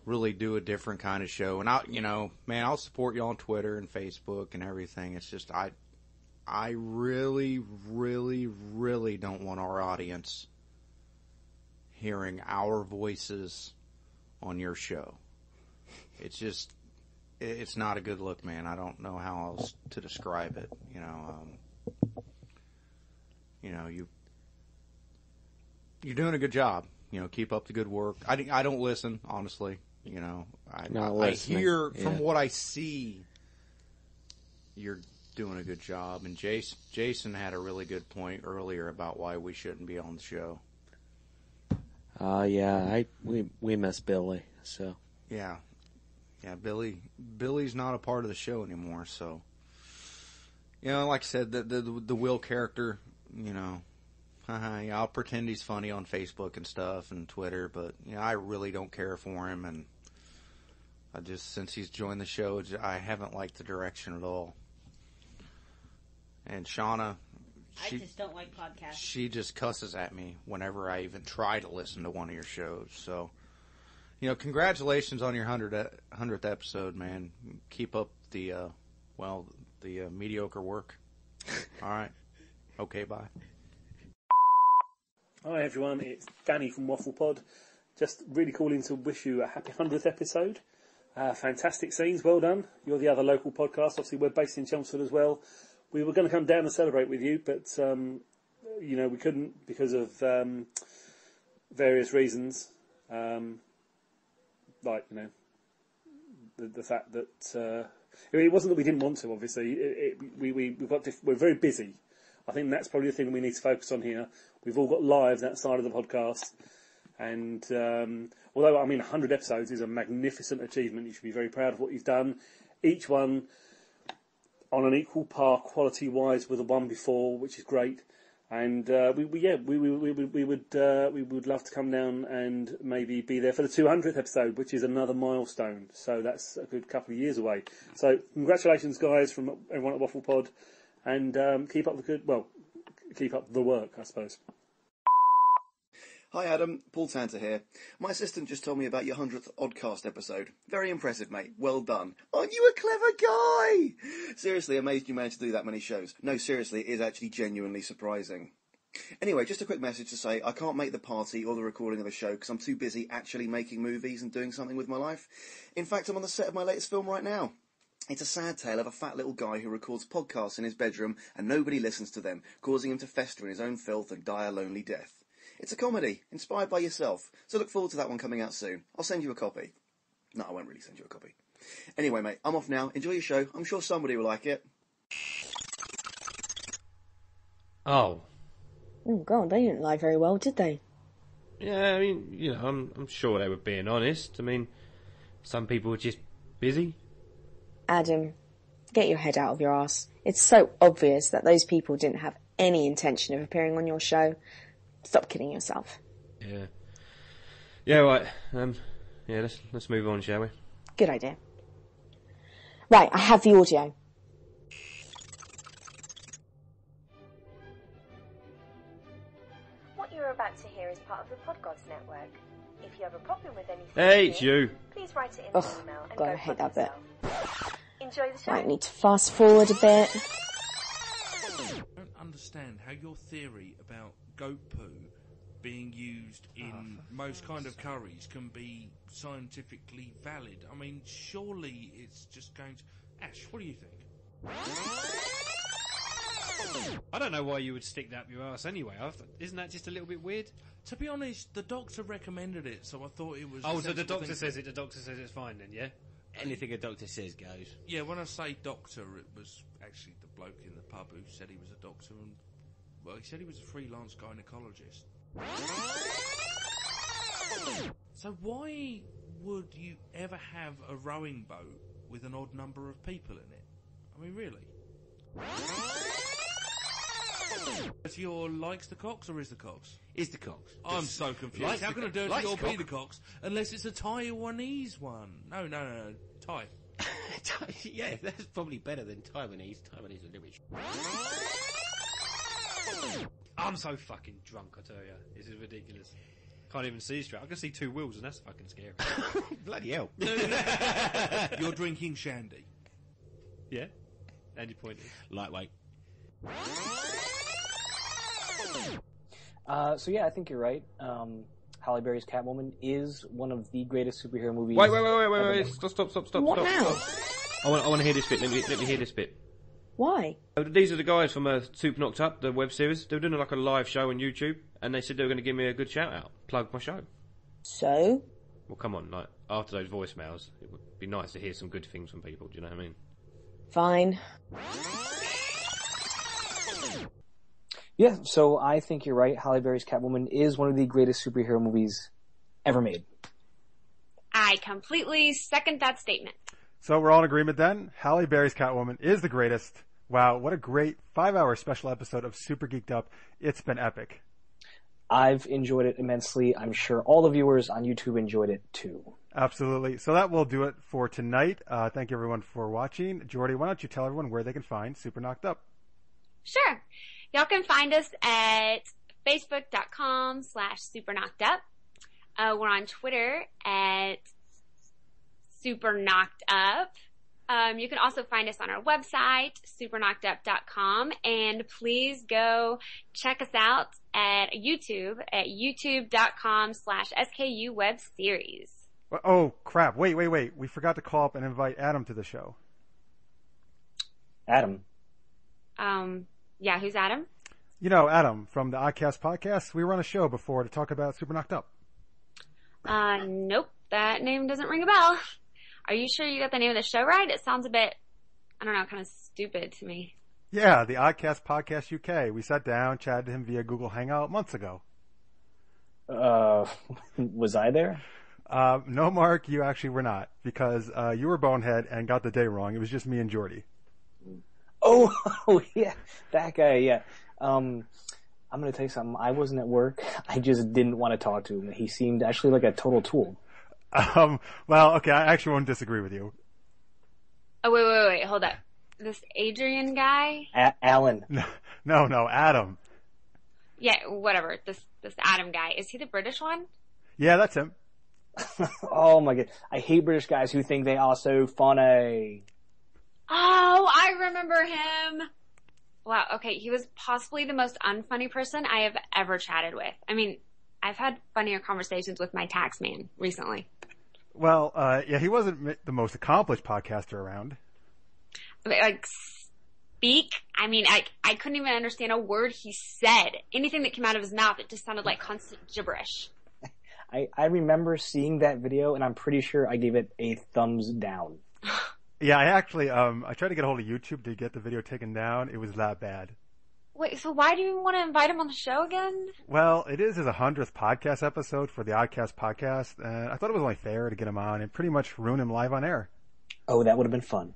really do a different kind of show, and I'll support you on Twitter and Facebook and everything. It's just I really, really, really don't want our audience hearing our voices on your show. It's just, it's not a good look, man. I don't know how else to describe it. You're doing a good job. Keep up the good work. I don't listen, honestly. I hear from what I see, you're doing a good job. And Jason had a really good point earlier about why we shouldn't be on the show. We miss Billy, so. Yeah, Billy's not a part of the show anymore, so you know, like I said, the Will character, you know, I'll pretend he's funny on Facebook and stuff and Twitter, but you know, I really don't care for him, and I just, since he's joined the show, I haven't liked the direction at all. And Shauna, I just don't like podcasts. She just cusses at me whenever I even try to listen to one of your shows. So, you know, congratulations on your 100th episode, man. Keep up the mediocre work. All right. Okay, bye. Hi, everyone. It's Dannii from Waffle Pod. Just really calling to wish you a happy 100th episode. Fantastic scenes. Well done. You're the other local podcast. Obviously, we're based in Chelmsford as well. We were going to come down and celebrate with you, but, you know, we couldn't because of various reasons, like, you know, the fact that... it wasn't that we didn't want to, obviously. We're very busy. I think that's probably the thing we need to focus on here. We've all got lives outside of the podcast, and although, I mean, 100 episodes is a magnificent achievement. You should be very proud of what you've done. Each one... on an equal par quality-wise with the one before, which is great, and we would love to come down and maybe be there for the 200th episode, which is another milestone. So that's a good couple of years away. So congratulations, guys, from everyone at Waffle Pod, and keep up the work, I suppose. Hi Adam, Paul Tanter here. My assistant just told me about your 100th Oddcast episode. Very impressive, mate. Well done. Aren't you a clever guy? Seriously, amazed you managed to do that many shows. No, seriously, it is actually genuinely surprising. Anyway, just a quick message to say I can't make the party or the recording of the show because I'm too busy actually making movies and doing something with my life. In fact, I'm on the set of my latest film right now. It's a sad tale of a fat little guy who records podcasts in his bedroom and nobody listens to them, causing him to fester in his own filth and die a lonely death. It's a comedy, inspired by yourself, so look forward to that one coming out soon. I'll send you a copy. No, I won't really send you a copy. Anyway, mate, I'm off now. Enjoy your show. I'm sure somebody will like it. Oh. Oh, God, they didn't lie very well, did they? Yeah, I mean, you know, I'm sure they were being honest. I mean, some people were just busy. Adam, get your head out of your arse. It's so obvious that those people didn't have any intention of appearing on your show. Stop kidding yourself. Yeah. Yeah, right. Let's move on, shall we? Good idea. Right, I have the audio. What you're about to hear is part of the PodGods Network. If you have a problem with anything... Hey, it's you! Please write it in an email and God, I hate that bit. Enjoy the show. Right, I need to fast forward a bit. I don't understand how your theory about... goat poo being used in most kind of curries can be scientifically valid. I mean, surely it's just going to... Ash, what do you think? I don't know why you would stick that up your arse anyway. Isn't that just a little bit weird? To be honest, the doctor recommended it, so I thought it was... Oh, so the doctor says it, the doctor says it's fine then, yeah? Anything a doctor says goes. Yeah, when I say doctor, it was actually the bloke in the pub who said he was a doctor and... Well, he said he was a freelance gynecologist. So why would you ever have a rowing boat with an odd number of people in it? I mean, really? Is your likes the cocks or is the cocks? Is the cocks. I'm so confused. How can a dirty or be the cocks unless it's a Taiwanese one? No, Thai. Yeah, that's probably better than Taiwanese. Taiwanese are rubbish. I'm so fucking drunk, I tell you. This is ridiculous. Can't even see straight. I can see two wheels and that's fucking scary. Bloody hell. You're drinking shandy. Yeah? And your point is? Lightweight. So yeah, I think you're right. Halle Berry's Catwoman is one of the greatest superhero movies. Wait. Stop. What now? I want to hear this bit. Let me hear this bit. Why? These are the guys from Super Knocked Up, the web series. They were doing like a live show on YouTube, and they said they were going to give me a good shout out, plug my show. So? Well, come on, like after those voicemails, it would be nice to hear some good things from people. Do you know what I mean? Fine. Yeah, so I think you're right. Halle Berry's Catwoman is one of the greatest superhero movies ever made. I completely second that statement. So we're all in agreement then. Halle Berry's Catwoman is the greatest. Wow, what a great 5-hour special episode of Super Geeked Up. It's been epic. I've enjoyed it immensely. I'm sure all the viewers on YouTube enjoyed it too. Absolutely. So that will do it for tonight. Thank you everyone for watching. Jordy, why don't you tell everyone where they can find Super Knocked Up? Sure. Y'all can find us at facebook.com/Super Knocked Up. We're on Twitter at Super Knocked Up. You can also find us on our website, superknockedup.com, and please go check us out at YouTube at youtube.com/SKU Web Series. Oh, crap. Wait. We forgot to call up and invite Adam to the show. Adam? Yeah, who's Adam? You know, Adam from the Oddcast Podcast. We were on a show before to talk about Super Knocked Up. Nope. That name doesn't ring a bell. Are you sure you got the name of the show right? It sounds a bit, I don't know, kind of stupid to me. Yeah, the Oddcast Podcast UK. We sat down, chatted to him via Google Hangout months ago. Was I there? No, Mark, you actually were not, because you were bonehead and got the day wrong. It was just me and Jordy. Oh, yeah, that guy, yeah. I'm going to tell you something. I wasn't at work. I just didn't want to talk to him. He seemed actually like a total tool. Well, okay, I actually won't disagree with you. Oh, wait, hold up. This Adrian guy? Alan. No, Adam. Yeah, whatever. This Adam guy. Is he the British one? Yeah, that's him. Oh my god. I hate British guys who think they are so funny. Oh, I remember him. Wow, okay, he was possibly the most unfunny person I have ever chatted with. I mean, I've had funnier conversations with my tax man recently. Well, yeah, he wasn't the most accomplished podcaster around. Like, speak? I mean, I couldn't even understand a word he said. Anything that came out of his mouth, it just sounded like constant gibberish. I remember seeing that video, and I'm pretty sure I gave it a thumbs down. Yeah, I actually, I tried to get a hold of YouTube to get the video taken down. It was that bad. Wait, so why do you want to invite him on the show again? Well, it is his 100th podcast episode for the Oddcast Podcast, and I thought it was only fair to get him on and pretty much ruin him live on air. Oh, that would have been fun.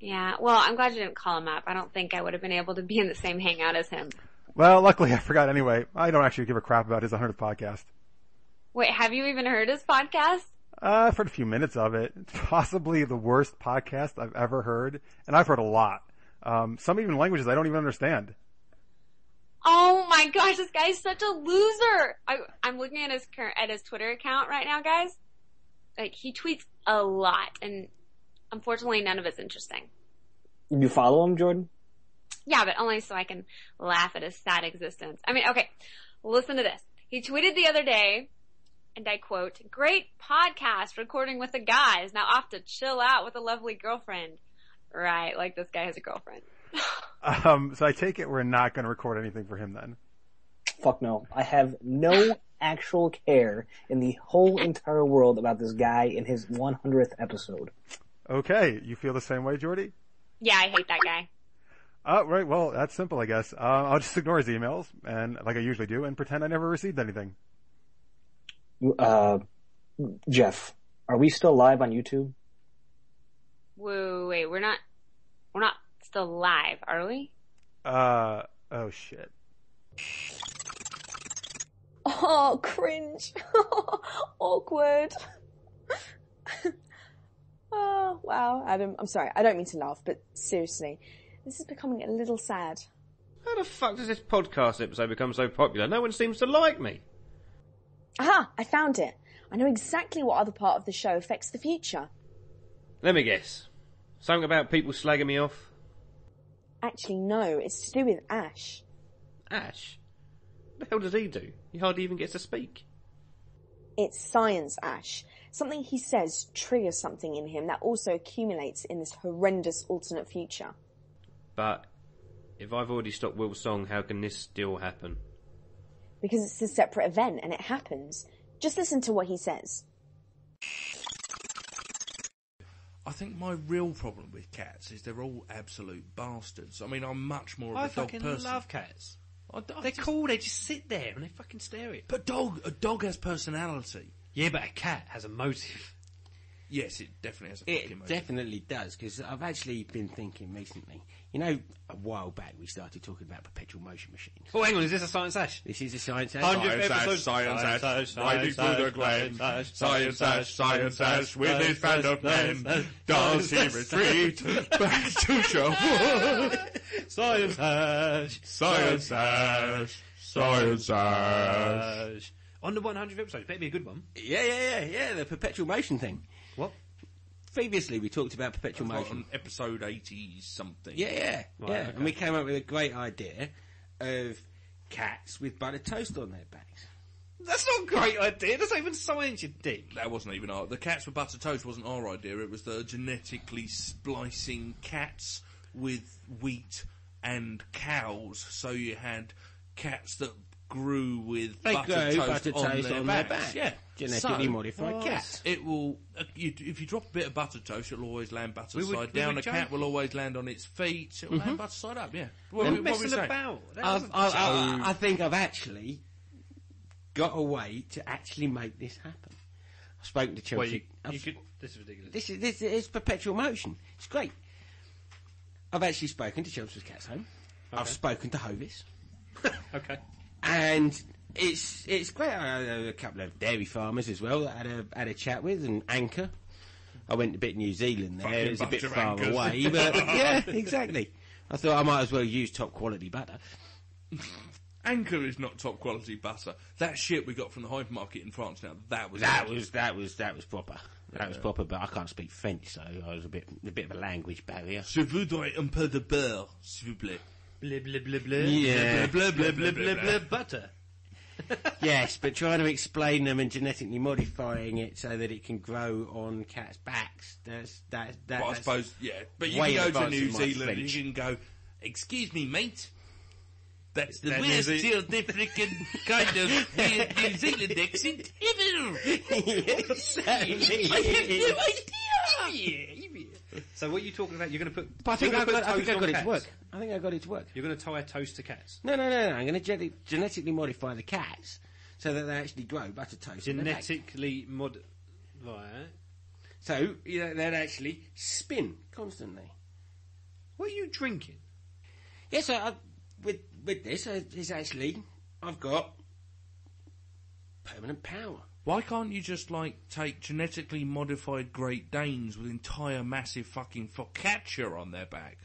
Yeah, well, I'm glad you didn't call him up. I don't think I would have been able to be in the same hangout as him. Well, luckily I forgot anyway. I don't actually give a crap about his 100th podcast. Wait, have you even heard his podcast? I've heard a few minutes of it. It's possibly the worst podcast I've ever heard, and I've heard a lot. Some even languages I don't even understand. Oh my gosh, this guy is such a loser. I'm looking at his Twitter account right now, guys. Like, he tweets a lot, and unfortunately none of it's interesting. You follow him, Jordan? Yeah, but only so I can laugh at his sad existence. I mean, okay, listen to this. He tweeted the other day, and I quote, "Great podcast recording with the guys. Now off to chill out with a lovely girlfriend." Right, like this guy has a girlfriend. So I take it we're not going to record anything for him then. Fuck no. I have no actual care in the whole entire world about this guy in his 100th episode. Okay, you feel the same way, Jordy? Yeah, I hate that guy. Right, well, that's simple, I guess. I'll just ignore his emails, and like I usually do, and pretend I never received anything. Jeff, are we still live on YouTube? Whoa, wait, we're not still live, are we? Oh shit. Oh, cringe. Awkward. Oh, wow, Adam, I'm sorry, I don't mean to laugh, but seriously, this is becoming a little sad. How the fuck does this podcast episode become so popular? No one seems to like me. Aha, I found it. I know exactly what other part of the show affects the future. Let me guess. Something about people slagging me off? Actually, no. It's to do with Ash. Ash? What the hell does he do? He hardly even gets to speak. It's science, Ash. Something he says triggers something in him that also accumulates in this horrendous alternate future. But if I've already stopped Will's song, how can this still happen? Because it's a separate event and it happens. Just listen to what he says. I think my real problem with cats is they're all absolute bastards. I mean, I'm much more of a dog person. I fucking love cats. They're cool, they just sit there and they fucking stare at you. But a dog has personality. Yeah, but a cat has a motive. Yes, it definitely has a fucking motive. It definitely does, because I've actually been thinking recently. You know, a while back we started talking about perpetual motion machines. Oh, hang on, is this a Science Ash? This is a Science Ash. 100th episode. Science Ash, riding through the glen. Science Ash, with his band of men. Does he retreat back to Sherwood? Science Ash, Science Ash, Science Ash. On the 100th episode, better be a good one. Yeah, the perpetual motion thing. What? Previously, we talked about perpetual motion. On episode 80-something. Yeah. Okay. And we came up with a great idea of cats with buttered toast on their backs. That's not a great idea. That's not even science, you dick. That wasn't even our... The cats with buttered toast wasn't our idea. It was the genetically splicing cats with wheat and cows. So you had cats that... grew with buttered toast on their backs. Yeah, genetically modified cats. It will. If you drop a bit of buttered toast, it'll always land buttered side down. A cat will always land on its feet. It'll land buttered side up. Yeah. What are we saying? I think I've actually got a way to actually make this happen. I've spoken to Chelsea. This is ridiculous. This is perpetual motion. It's great. I've actually spoken to Chelmsford's Cat's Home. Okay. I've spoken to Hovis. Okay. And it's great. I know a couple of dairy farmers as well that I had a chat with, and Anchor. I went a bit New Zealand there. It was a bit far away, but yeah, exactly. I thought I might as well use top quality butter. Anchor is not top quality butter. That shit we got from the hypermarket in France. Now that was proper. That was proper. But I can't speak French, so I was a bit of a language barrier. Je voudrais un peu de beurre, s'il vous plaît. Blib, blib, blib, blib. Yeah. Blib, blib, blib, blib, blib, butter. Yes, but trying to explain them and genetically modifying it so that it can grow on cats' backs. That's I suppose, yeah. But you can go to New Zealand and you can go, excuse me, mate. That's the weirdest South African kind of weird New Zealand accent ever. I have no idea. So what are you talking about? You're going to put... But I think I got it to work. You're going to tie a toast to cats? No. I'm going to genetically modify the cats so that they actually grow buttered toast. Genetically modify... Right. So, you know, they'd actually spin constantly. What are you drinking? Yes, with this, it's actually... I've got permanent power. Why can't you just, like, take genetically modified Great Danes with entire massive fucking focaccia on their back?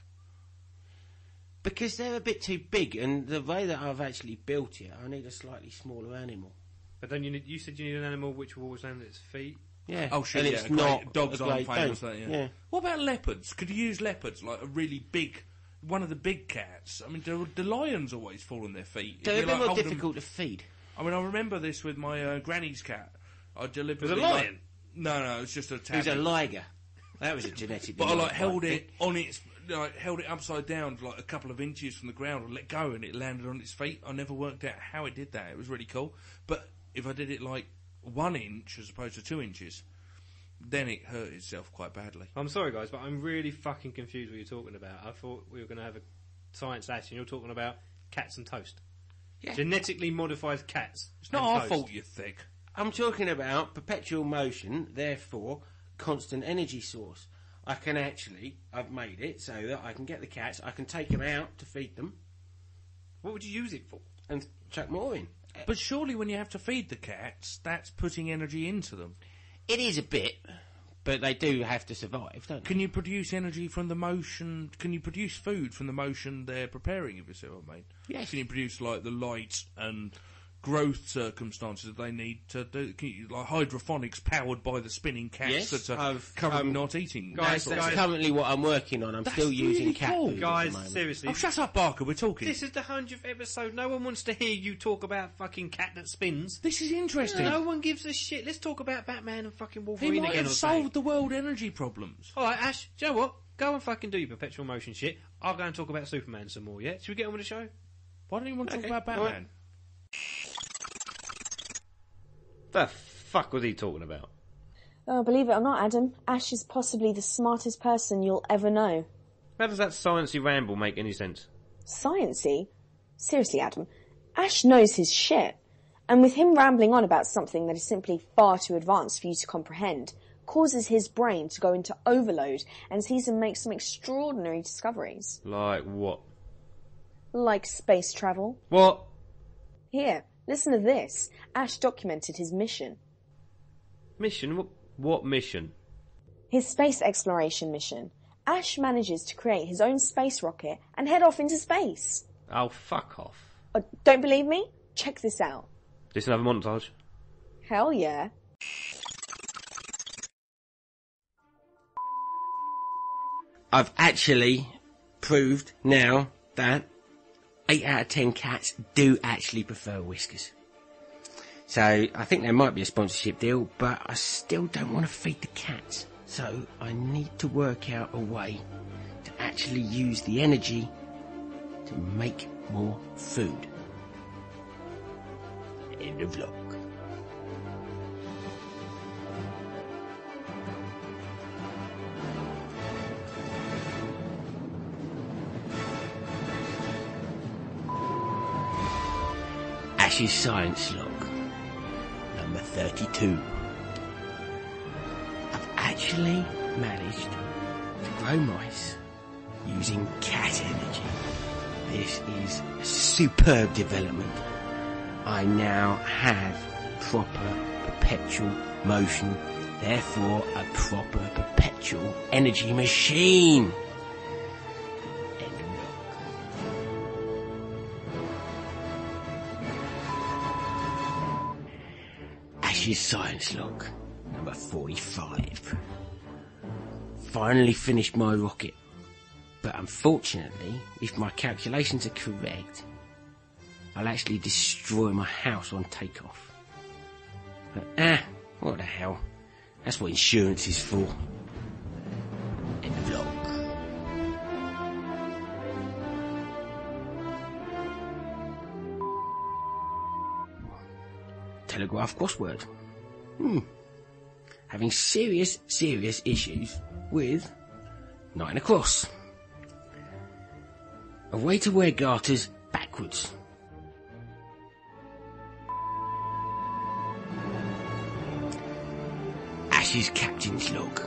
Because they're a bit too big, and the way that I've actually built it, I need a slightly smaller animal. But then you said you need an animal which will always land at its feet? Yeah. Oh, shit, and it's not... Dogs aren't famous, yeah. What about leopards? Could you use leopards, like a really big... One of the big cats? I mean, the lions always fall on their feet. They're a bit more difficult to feed. I mean, I remember this with my granny's cat. I deliberately... It was a lion? No, it was just a tabby. It was a liger. That was a genetic... But I, like, held it upside down, like, a couple of inches from the ground and let go, and it landed on its feet. I never worked out how it did that. It was really cool. But if I did it, like, 1 inch as opposed to 2 inches, then it hurt itself quite badly. I'm sorry, guys, but I'm really fucking confused what you're talking about. I thought we were going to have a science action, and you're talking about cats and toast. Yeah. Genetically modified cats. It's not our fault, you thick. I'm talking about perpetual motion, therefore constant energy source. I've made it so that I can get the cats, I can take them out to feed them. What would you use it for? And chuck more in. But surely when you have to feed the cats, that's putting energy into them. It is a bit, but they do have to survive, don't they? Can you produce energy from the motion? Can you produce food from the motion they're preparing, if you see what I mean? Yes. Can you produce, like, the light and growth circumstances that they need to do? Can you, like, hydroponics powered by the spinning cats that are currently not eating? Guys, that's currently what I'm working on. I'm still using cat food. Guys, seriously. Oh, shut up, Barker. We're talking. This is the 100th episode. No one wants to hear you talk about fucking cat that spins. This is interesting. No one gives a shit. Let's talk about Batman and fucking Wolverine again. He might have solved the world energy problems. All right, Ash. Do you know what? Go and fucking do your perpetual motion shit. I'll go and talk about Superman some more. Yeah. Should we get on with the show? Why don't you want to talk about Batman? Right. The fuck was he talking about? Oh, believe it or not, Adam, Ash is possibly the smartest person you'll ever know. How does that sciencey ramble make any sense? Sciencey? Seriously, Adam, Ash knows his shit. And with him rambling on about something that is simply far too advanced for you to comprehend, causes his brain to go into overload and sees him make some extraordinary discoveries. Like what? Like space travel. What? Here, listen to this. Ash documented his mission. Mission? What mission? His space exploration mission. Ash manages to create his own space rocket and head off into space. Oh, fuck off. Oh, don't believe me? Check this out. This is another montage. Hell yeah. I've actually proved now that 8 out of 10 cats do actually prefer whiskers. So I think there might be a sponsorship deal, but I still don't want to feed the cats. So I need to work out a way to actually use the energy to make more food. End of vlog. Ash's science log, number 32. I've actually managed to grow mice using cat energy. This is a superb development. I now have proper perpetual motion, therefore a proper perpetual energy machine. End of log. Ash's science log, number 45. Finally finished my rocket. But unfortunately, if my calculations are correct, I'll actually destroy my house on takeoff. But what the hell? That's what insurance is for. End of vlog. Telegraph crossword. Having serious issues with 9 across. A way to wear garters backwards. Ash's captain's log.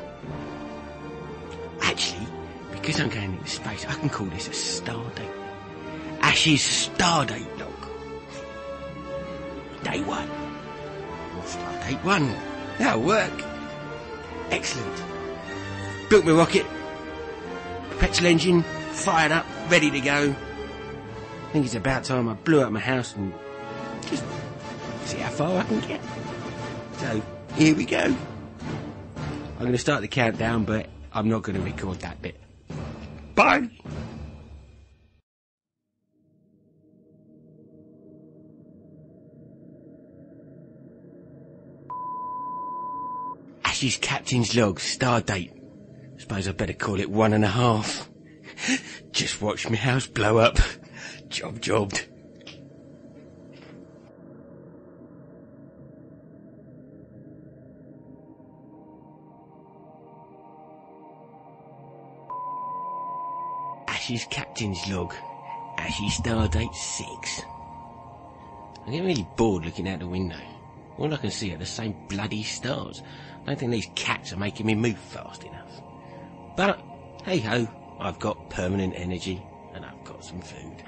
Actually, because I'm going into space, I can call this a stardate. Ash's stardate log. Day 1. Stardate 1. That'll work. Excellent. Built my rocket. Perpetual engine. Fired up, ready to go. I think it's about time I blew up my house and just see how far I can get. So, here we go. I'm going to start the countdown, but I'm not going to record that bit. Bye! Ash's captain's log, star date. Suppose I better call it 1.5. Just watch my house blow up. Jobbed. Ash's captain's log. Ash's stardate 6. I'm getting really bored looking out the window. All I can see are the same bloody stars. I don't think these cats are making me move fast enough. But, hey ho. I've got permanent energy, and I've got some food.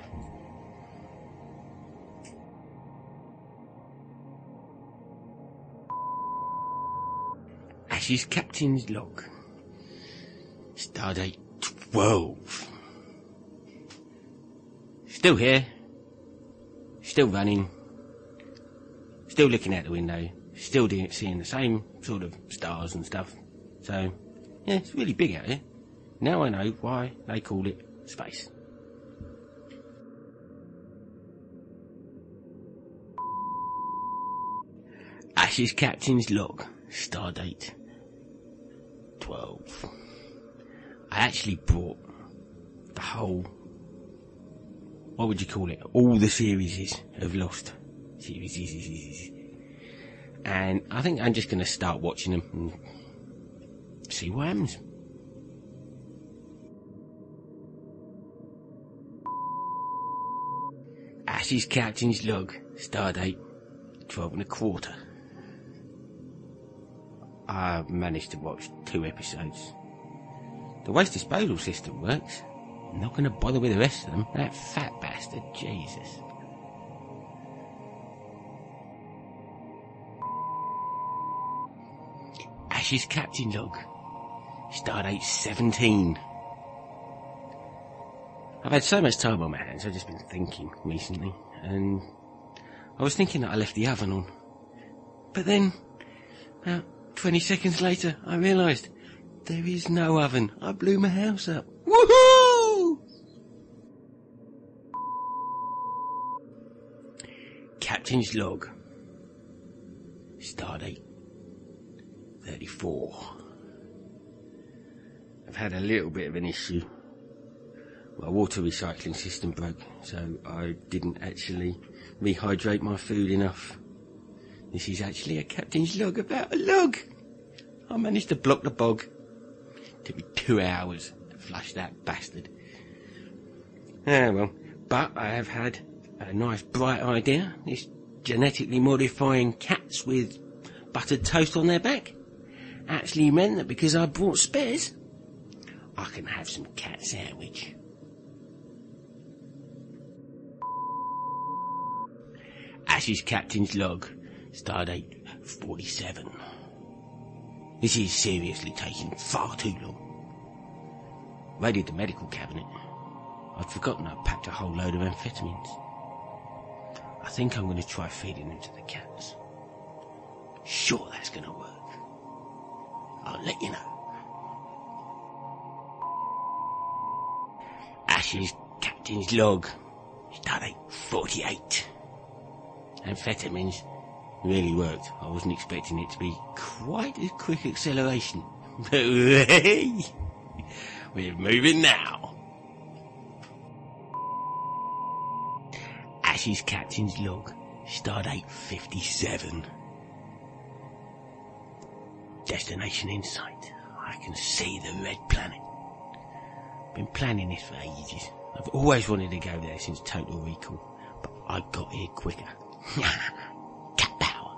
Ash's captain's log. Stardate 12. Still here. Still running. Still looking out the window. Still seeing the same sort of stars and stuff. So, yeah, it's really big out here. Now I know why they call it space. Ash's captain's log, stardate 12. I actually brought the whole, what would you call it? All the series of Lost series. And I think I'm just going to start watching them and see what happens. Ash's captain's log, stardate 12 and a quarter. I managed to watch 2 episodes. The waste disposal system works. I'm not going to bother with the rest of them. That fat bastard, Jesus. Ash's captain log. Stardate 17. I've had so much time on my hands, I've just been thinking recently, and I was thinking that I left the oven on. But then, about 20 seconds later, I realised there is no oven. I blew my house up. Woohoo! Captain's log. Stardate 34. I've had a little bit of an issue. My water recycling system broke, so I didn't actually rehydrate my food enough. This is actually a captain's log about a log. I managed to block the bog. It took me 2 hours to flush that bastard. Ah, well, but I have had a nice bright idea. It's genetically modifying cats with buttered toast on their back. Actually meant that because I brought spares, I can have some cat sandwich. Ash's captain's log. Stardate 47. This is seriously taking far too long. Raided the medical cabinet. I'd forgotten I packed a whole load of amphetamines. I think I'm going to try feeding them to the cats. Sure, that's going to work. I'll let you know. Ash's captain's log. Stardate 48. Amphetamines really worked. I wasn't expecting it to be quite a quick acceleration. But we're moving now. Ash's captain's log. Stardate 57. Destination in sight. I can see the red planet. Been planning this for ages. I've always wanted to go there since Total Recall, but I got here quicker. Cat power.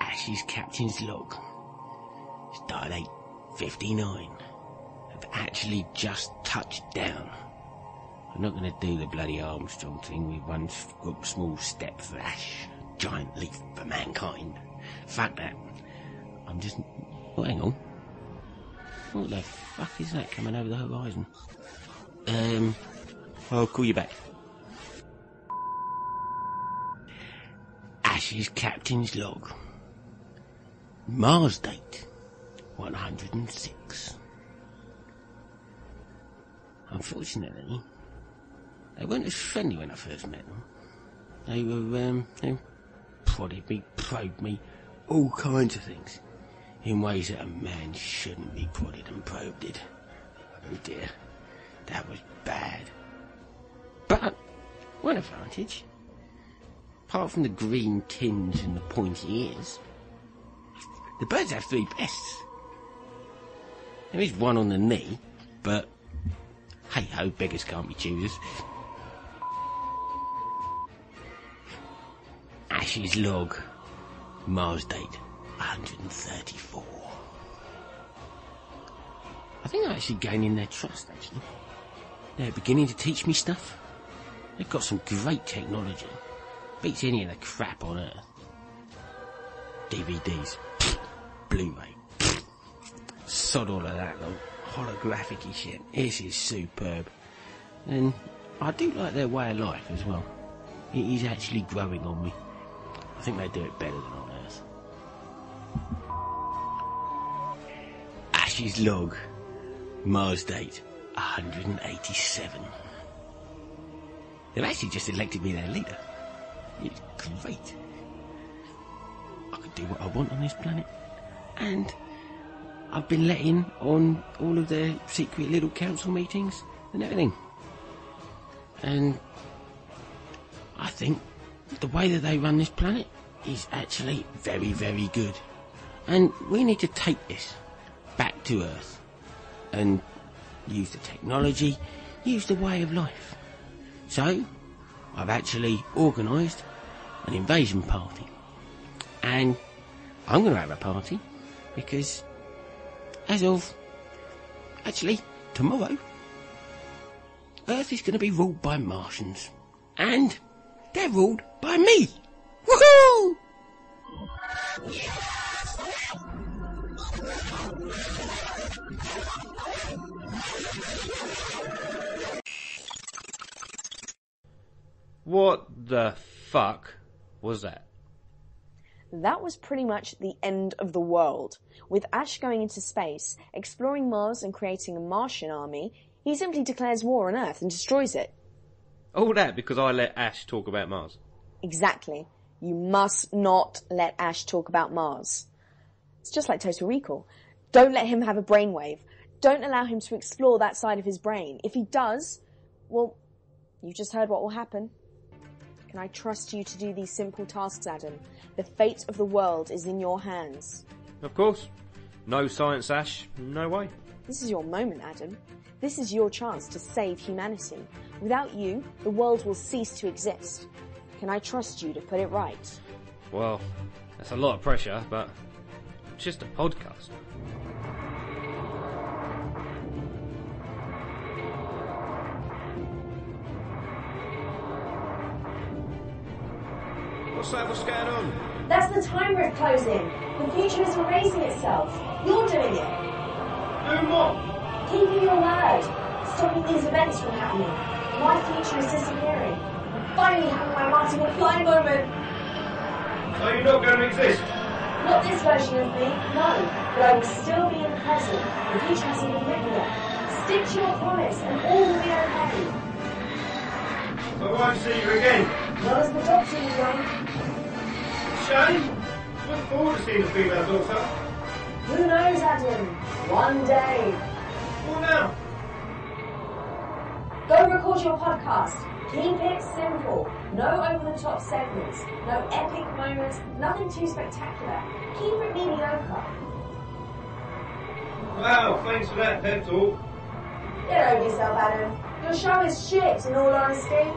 Ash's captain's log. Stardate 59. I've actually just touched down. I'm not going to do the bloody Armstrong thing with one small step for Ash, giant leap for mankind. Fuck that. I'm just... Oh, hang on. What the fuck is that coming over the horizon? I'll call you back. Ash's captain's log. Mars date 106. Unfortunately, they weren't as friendly when I first met them. They were, they prodded me, probed me, all kinds of things, in ways that a man shouldn't be prodded and probed. Oh dear, that was bad. But one advantage. Apart from the green tinge and the pointy ears, the birds have 3 pests. There is one on the knee, but hey-ho, beggars can't be choosers. Ash's log, Mars date 134. I think I'm actually gaining their trust, actually. They're beginning to teach me stuff. They've got some great technology. Beats any of the crap on Earth. DVDs. Blu-ray. Sod all of that lot. Holographic-y shit. This is superb. And I do like their way of life as well. It is actually growing on me. I think they do it better than on Earth. Ash's log. Mars date 187. They've actually just elected me their leader. It's great. I can do what I want on this planet. And I've been let in on all of their secret little council meetings and everything. And I think the way that they run this planet is actually very, very good. And we need to take this back to Earth and use the technology, use the way of life. So I've actually organised an invasion party, and I'm going to have a party, because as of, actually, tomorrow, Earth is going to be ruled by Martians. And they're ruled by me. Woohoo! What the fuck was that? That was pretty much the end of the world. With Ash going into space, exploring Mars and creating a Martian army, he simply declares war on Earth and destroys it. All that because I let Ash talk about Mars. Exactly. You must not let Ash talk about Mars. It's just like Total Recall. Don't let him have a brainwave. Don't allow him to explore that side of his brain. If he does, well, you just heard what will happen. Can I trust you to do these simple tasks, Adam? The fate of the world is in your hands. Of course. No science, Ash. No way. This is your moment, Adam. This is your chance to save humanity. Without you, the world will cease to exist. Can I trust you to put it right? Well, that's a lot of pressure, but it's just a podcast. What's that? What's going on? That's the time we're closing. The future is erasing itself. You're doing it. Doing what? Keeping your word, stopping these events from happening. My future is disappearing. I'm finally having my multiple fly moment. So you're not going to exist? Not this version of me, no. But I will still be in the present. The future hasn't been written yet. Stick to your promise and all will be okay. I won't see you again. Well, as the doctor, you young. Shame. Look forward to seeing the female daughter. Who knows, Adam? One day. Now. Go record your podcast. Keep it simple. No over-the-top segments. No epic moments. Nothing too spectacular. Keep it mediocre. Wow, thanks for that pep talk. Get over yourself, Adam. Your show is shit, in all honesty.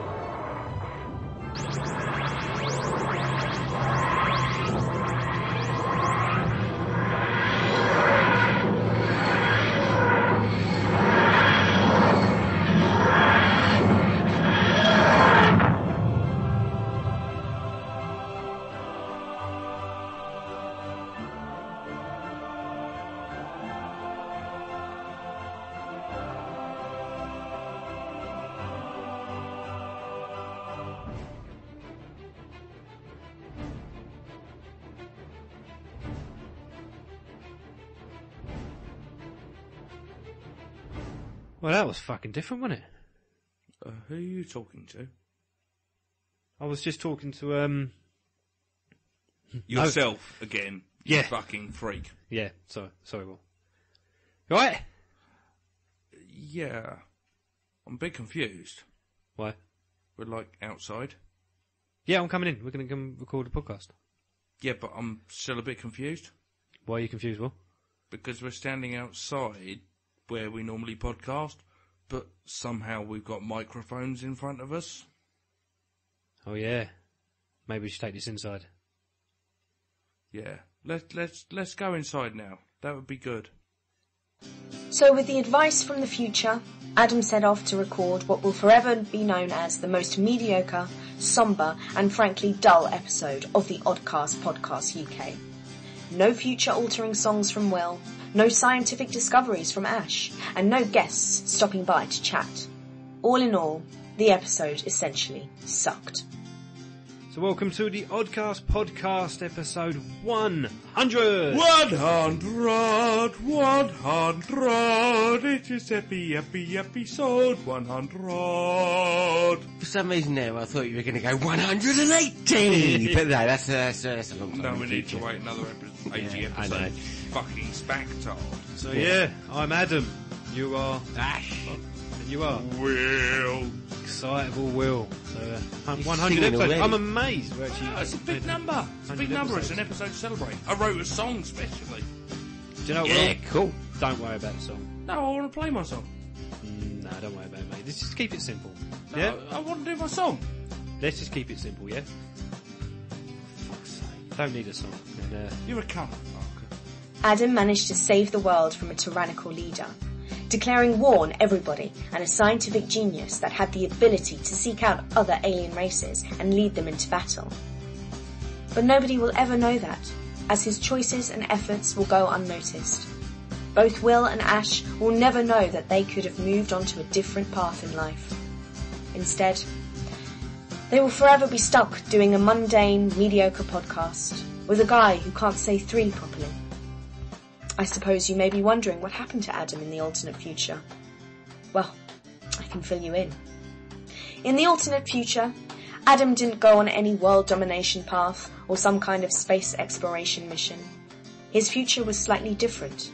Well, that was fucking different, wasn't it? Who are you talking to? I was just talking to, yourself again. Yeah. You fucking freak. Yeah, sorry, Will. You alright? Yeah. I'm a bit confused. Why? We're, like, outside. Yeah, I'm coming in. We're going to come record a podcast. Yeah, but I'm still a bit confused. Why are you confused, Will? Because we're standing outside where we normally podcast, but somehow we've got microphones in front of us. Oh yeah, maybe we should take this inside. Yeah, let's go inside now. That would be good. So with the advice from the future, Adam set off to record what will forever be known as the most mediocre, sombre and frankly dull episode of the Oddcast Podcast UK. No future altering songs from Will, no scientific discoveries from Ash, and no guests stopping by to chat. All in all, the episode essentially sucked. So welcome to the Oddcast Podcast episode 100! 100! It is happy episode 100! For some reason there, I thought you were going to go 118! But no, that's a long time. No, we need to wait another 80 episodes. Fucking spactard. So yeah, I'm Adam. You are Ash. And you are Will. Excitable Will. So 100 episodes. Already. I'm amazed. It's a big number. It's a big number. It's an episode to celebrate. I wrote a song specially. Do you know what? Yeah, Will? Cool. Don't worry about the song. No, I want to play my song. No, don't worry about it, mate. Let's just keep it simple. No, yeah. I want to do my song. Let's just keep it simple, yeah? For fuck's sake. I don't need a song. And, you're a cunt, Barker. Adam managed to save the world from a tyrannical leader, declaring war on everybody and a scientific genius that had the ability to seek out other alien races and lead them into battle. But nobody will ever know that, as his choices and efforts will go unnoticed. Both Will and Ash will never know that they could have moved on to a different path in life. Instead, they will forever be stuck doing a mundane, mediocre podcast with a guy who can't say three properly. I suppose you may be wondering what happened to Adam in the alternate future. Well, I can fill you in. In the alternate future, Adam didn't go on any world domination path or some kind of space exploration mission. His future was slightly different.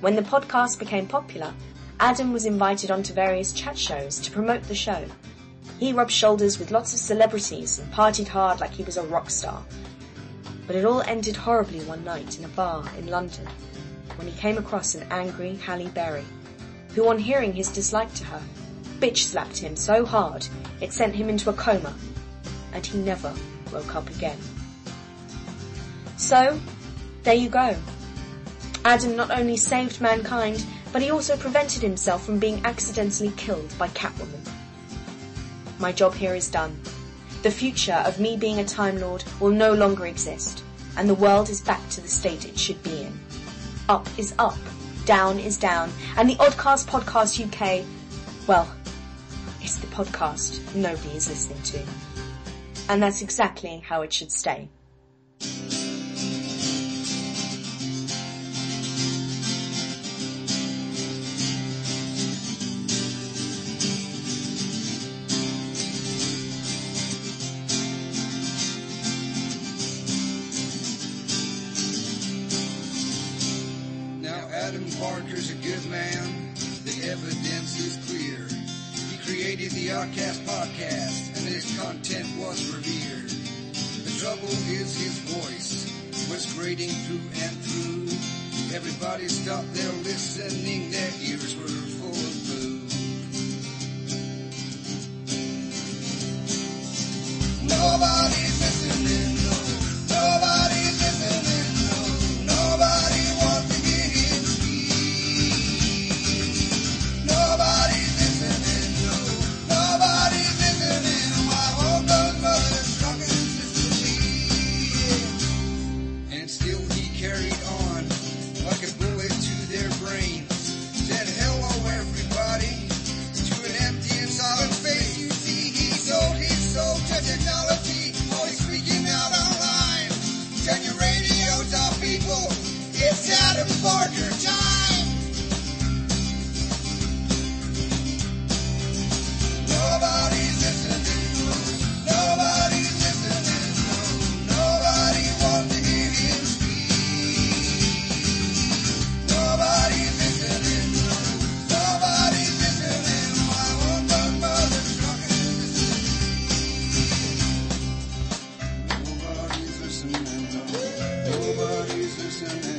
When the podcast became popular, Adam was invited onto various chat shows to promote the show. He rubbed shoulders with lots of celebrities and partied hard like he was a rock star. But it all ended horribly one night in a bar in London when he came across an angry Halle Berry, who on hearing his dislike to her, bitch slapped him so hard it sent him into a coma, and he never woke up again. So, there you go. Adam not only saved mankind, but he also prevented himself from being accidentally killed by Catwoman. My job here is done. The future of me being a Time Lord will no longer exist, and the world is back to the state it should be in. Up is up, down is down, and the Oddcast Podcast UK, well, it's the podcast nobody is listening to. And that's exactly how it should stay. Oddcast Podcast, and his content was revered. The trouble is his voice was grating through and through. Everybody stopped their listening, their ears were full of food. Nobody's listening, no. Nobody's listening, no. Nobody wants to hear him speak. Nobody's listening. Barker time. Nobody's listening. Nobody's listening. Nobody wants to hear him speak. Nobody's listening. Nobody's listening. Why won't the motherfuckers listen? Nobody's listening. Nobody's listening.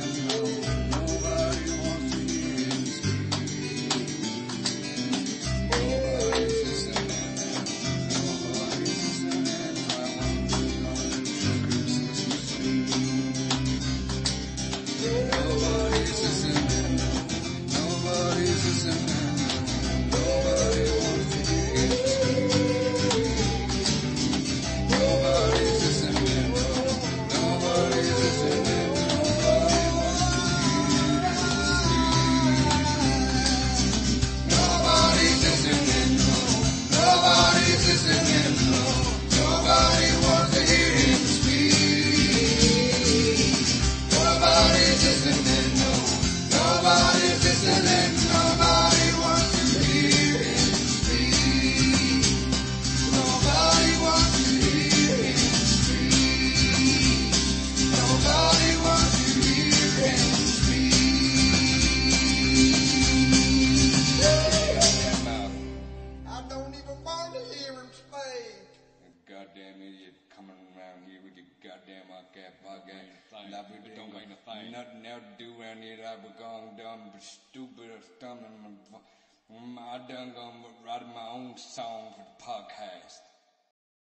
I done gone writing my own song for the podcast.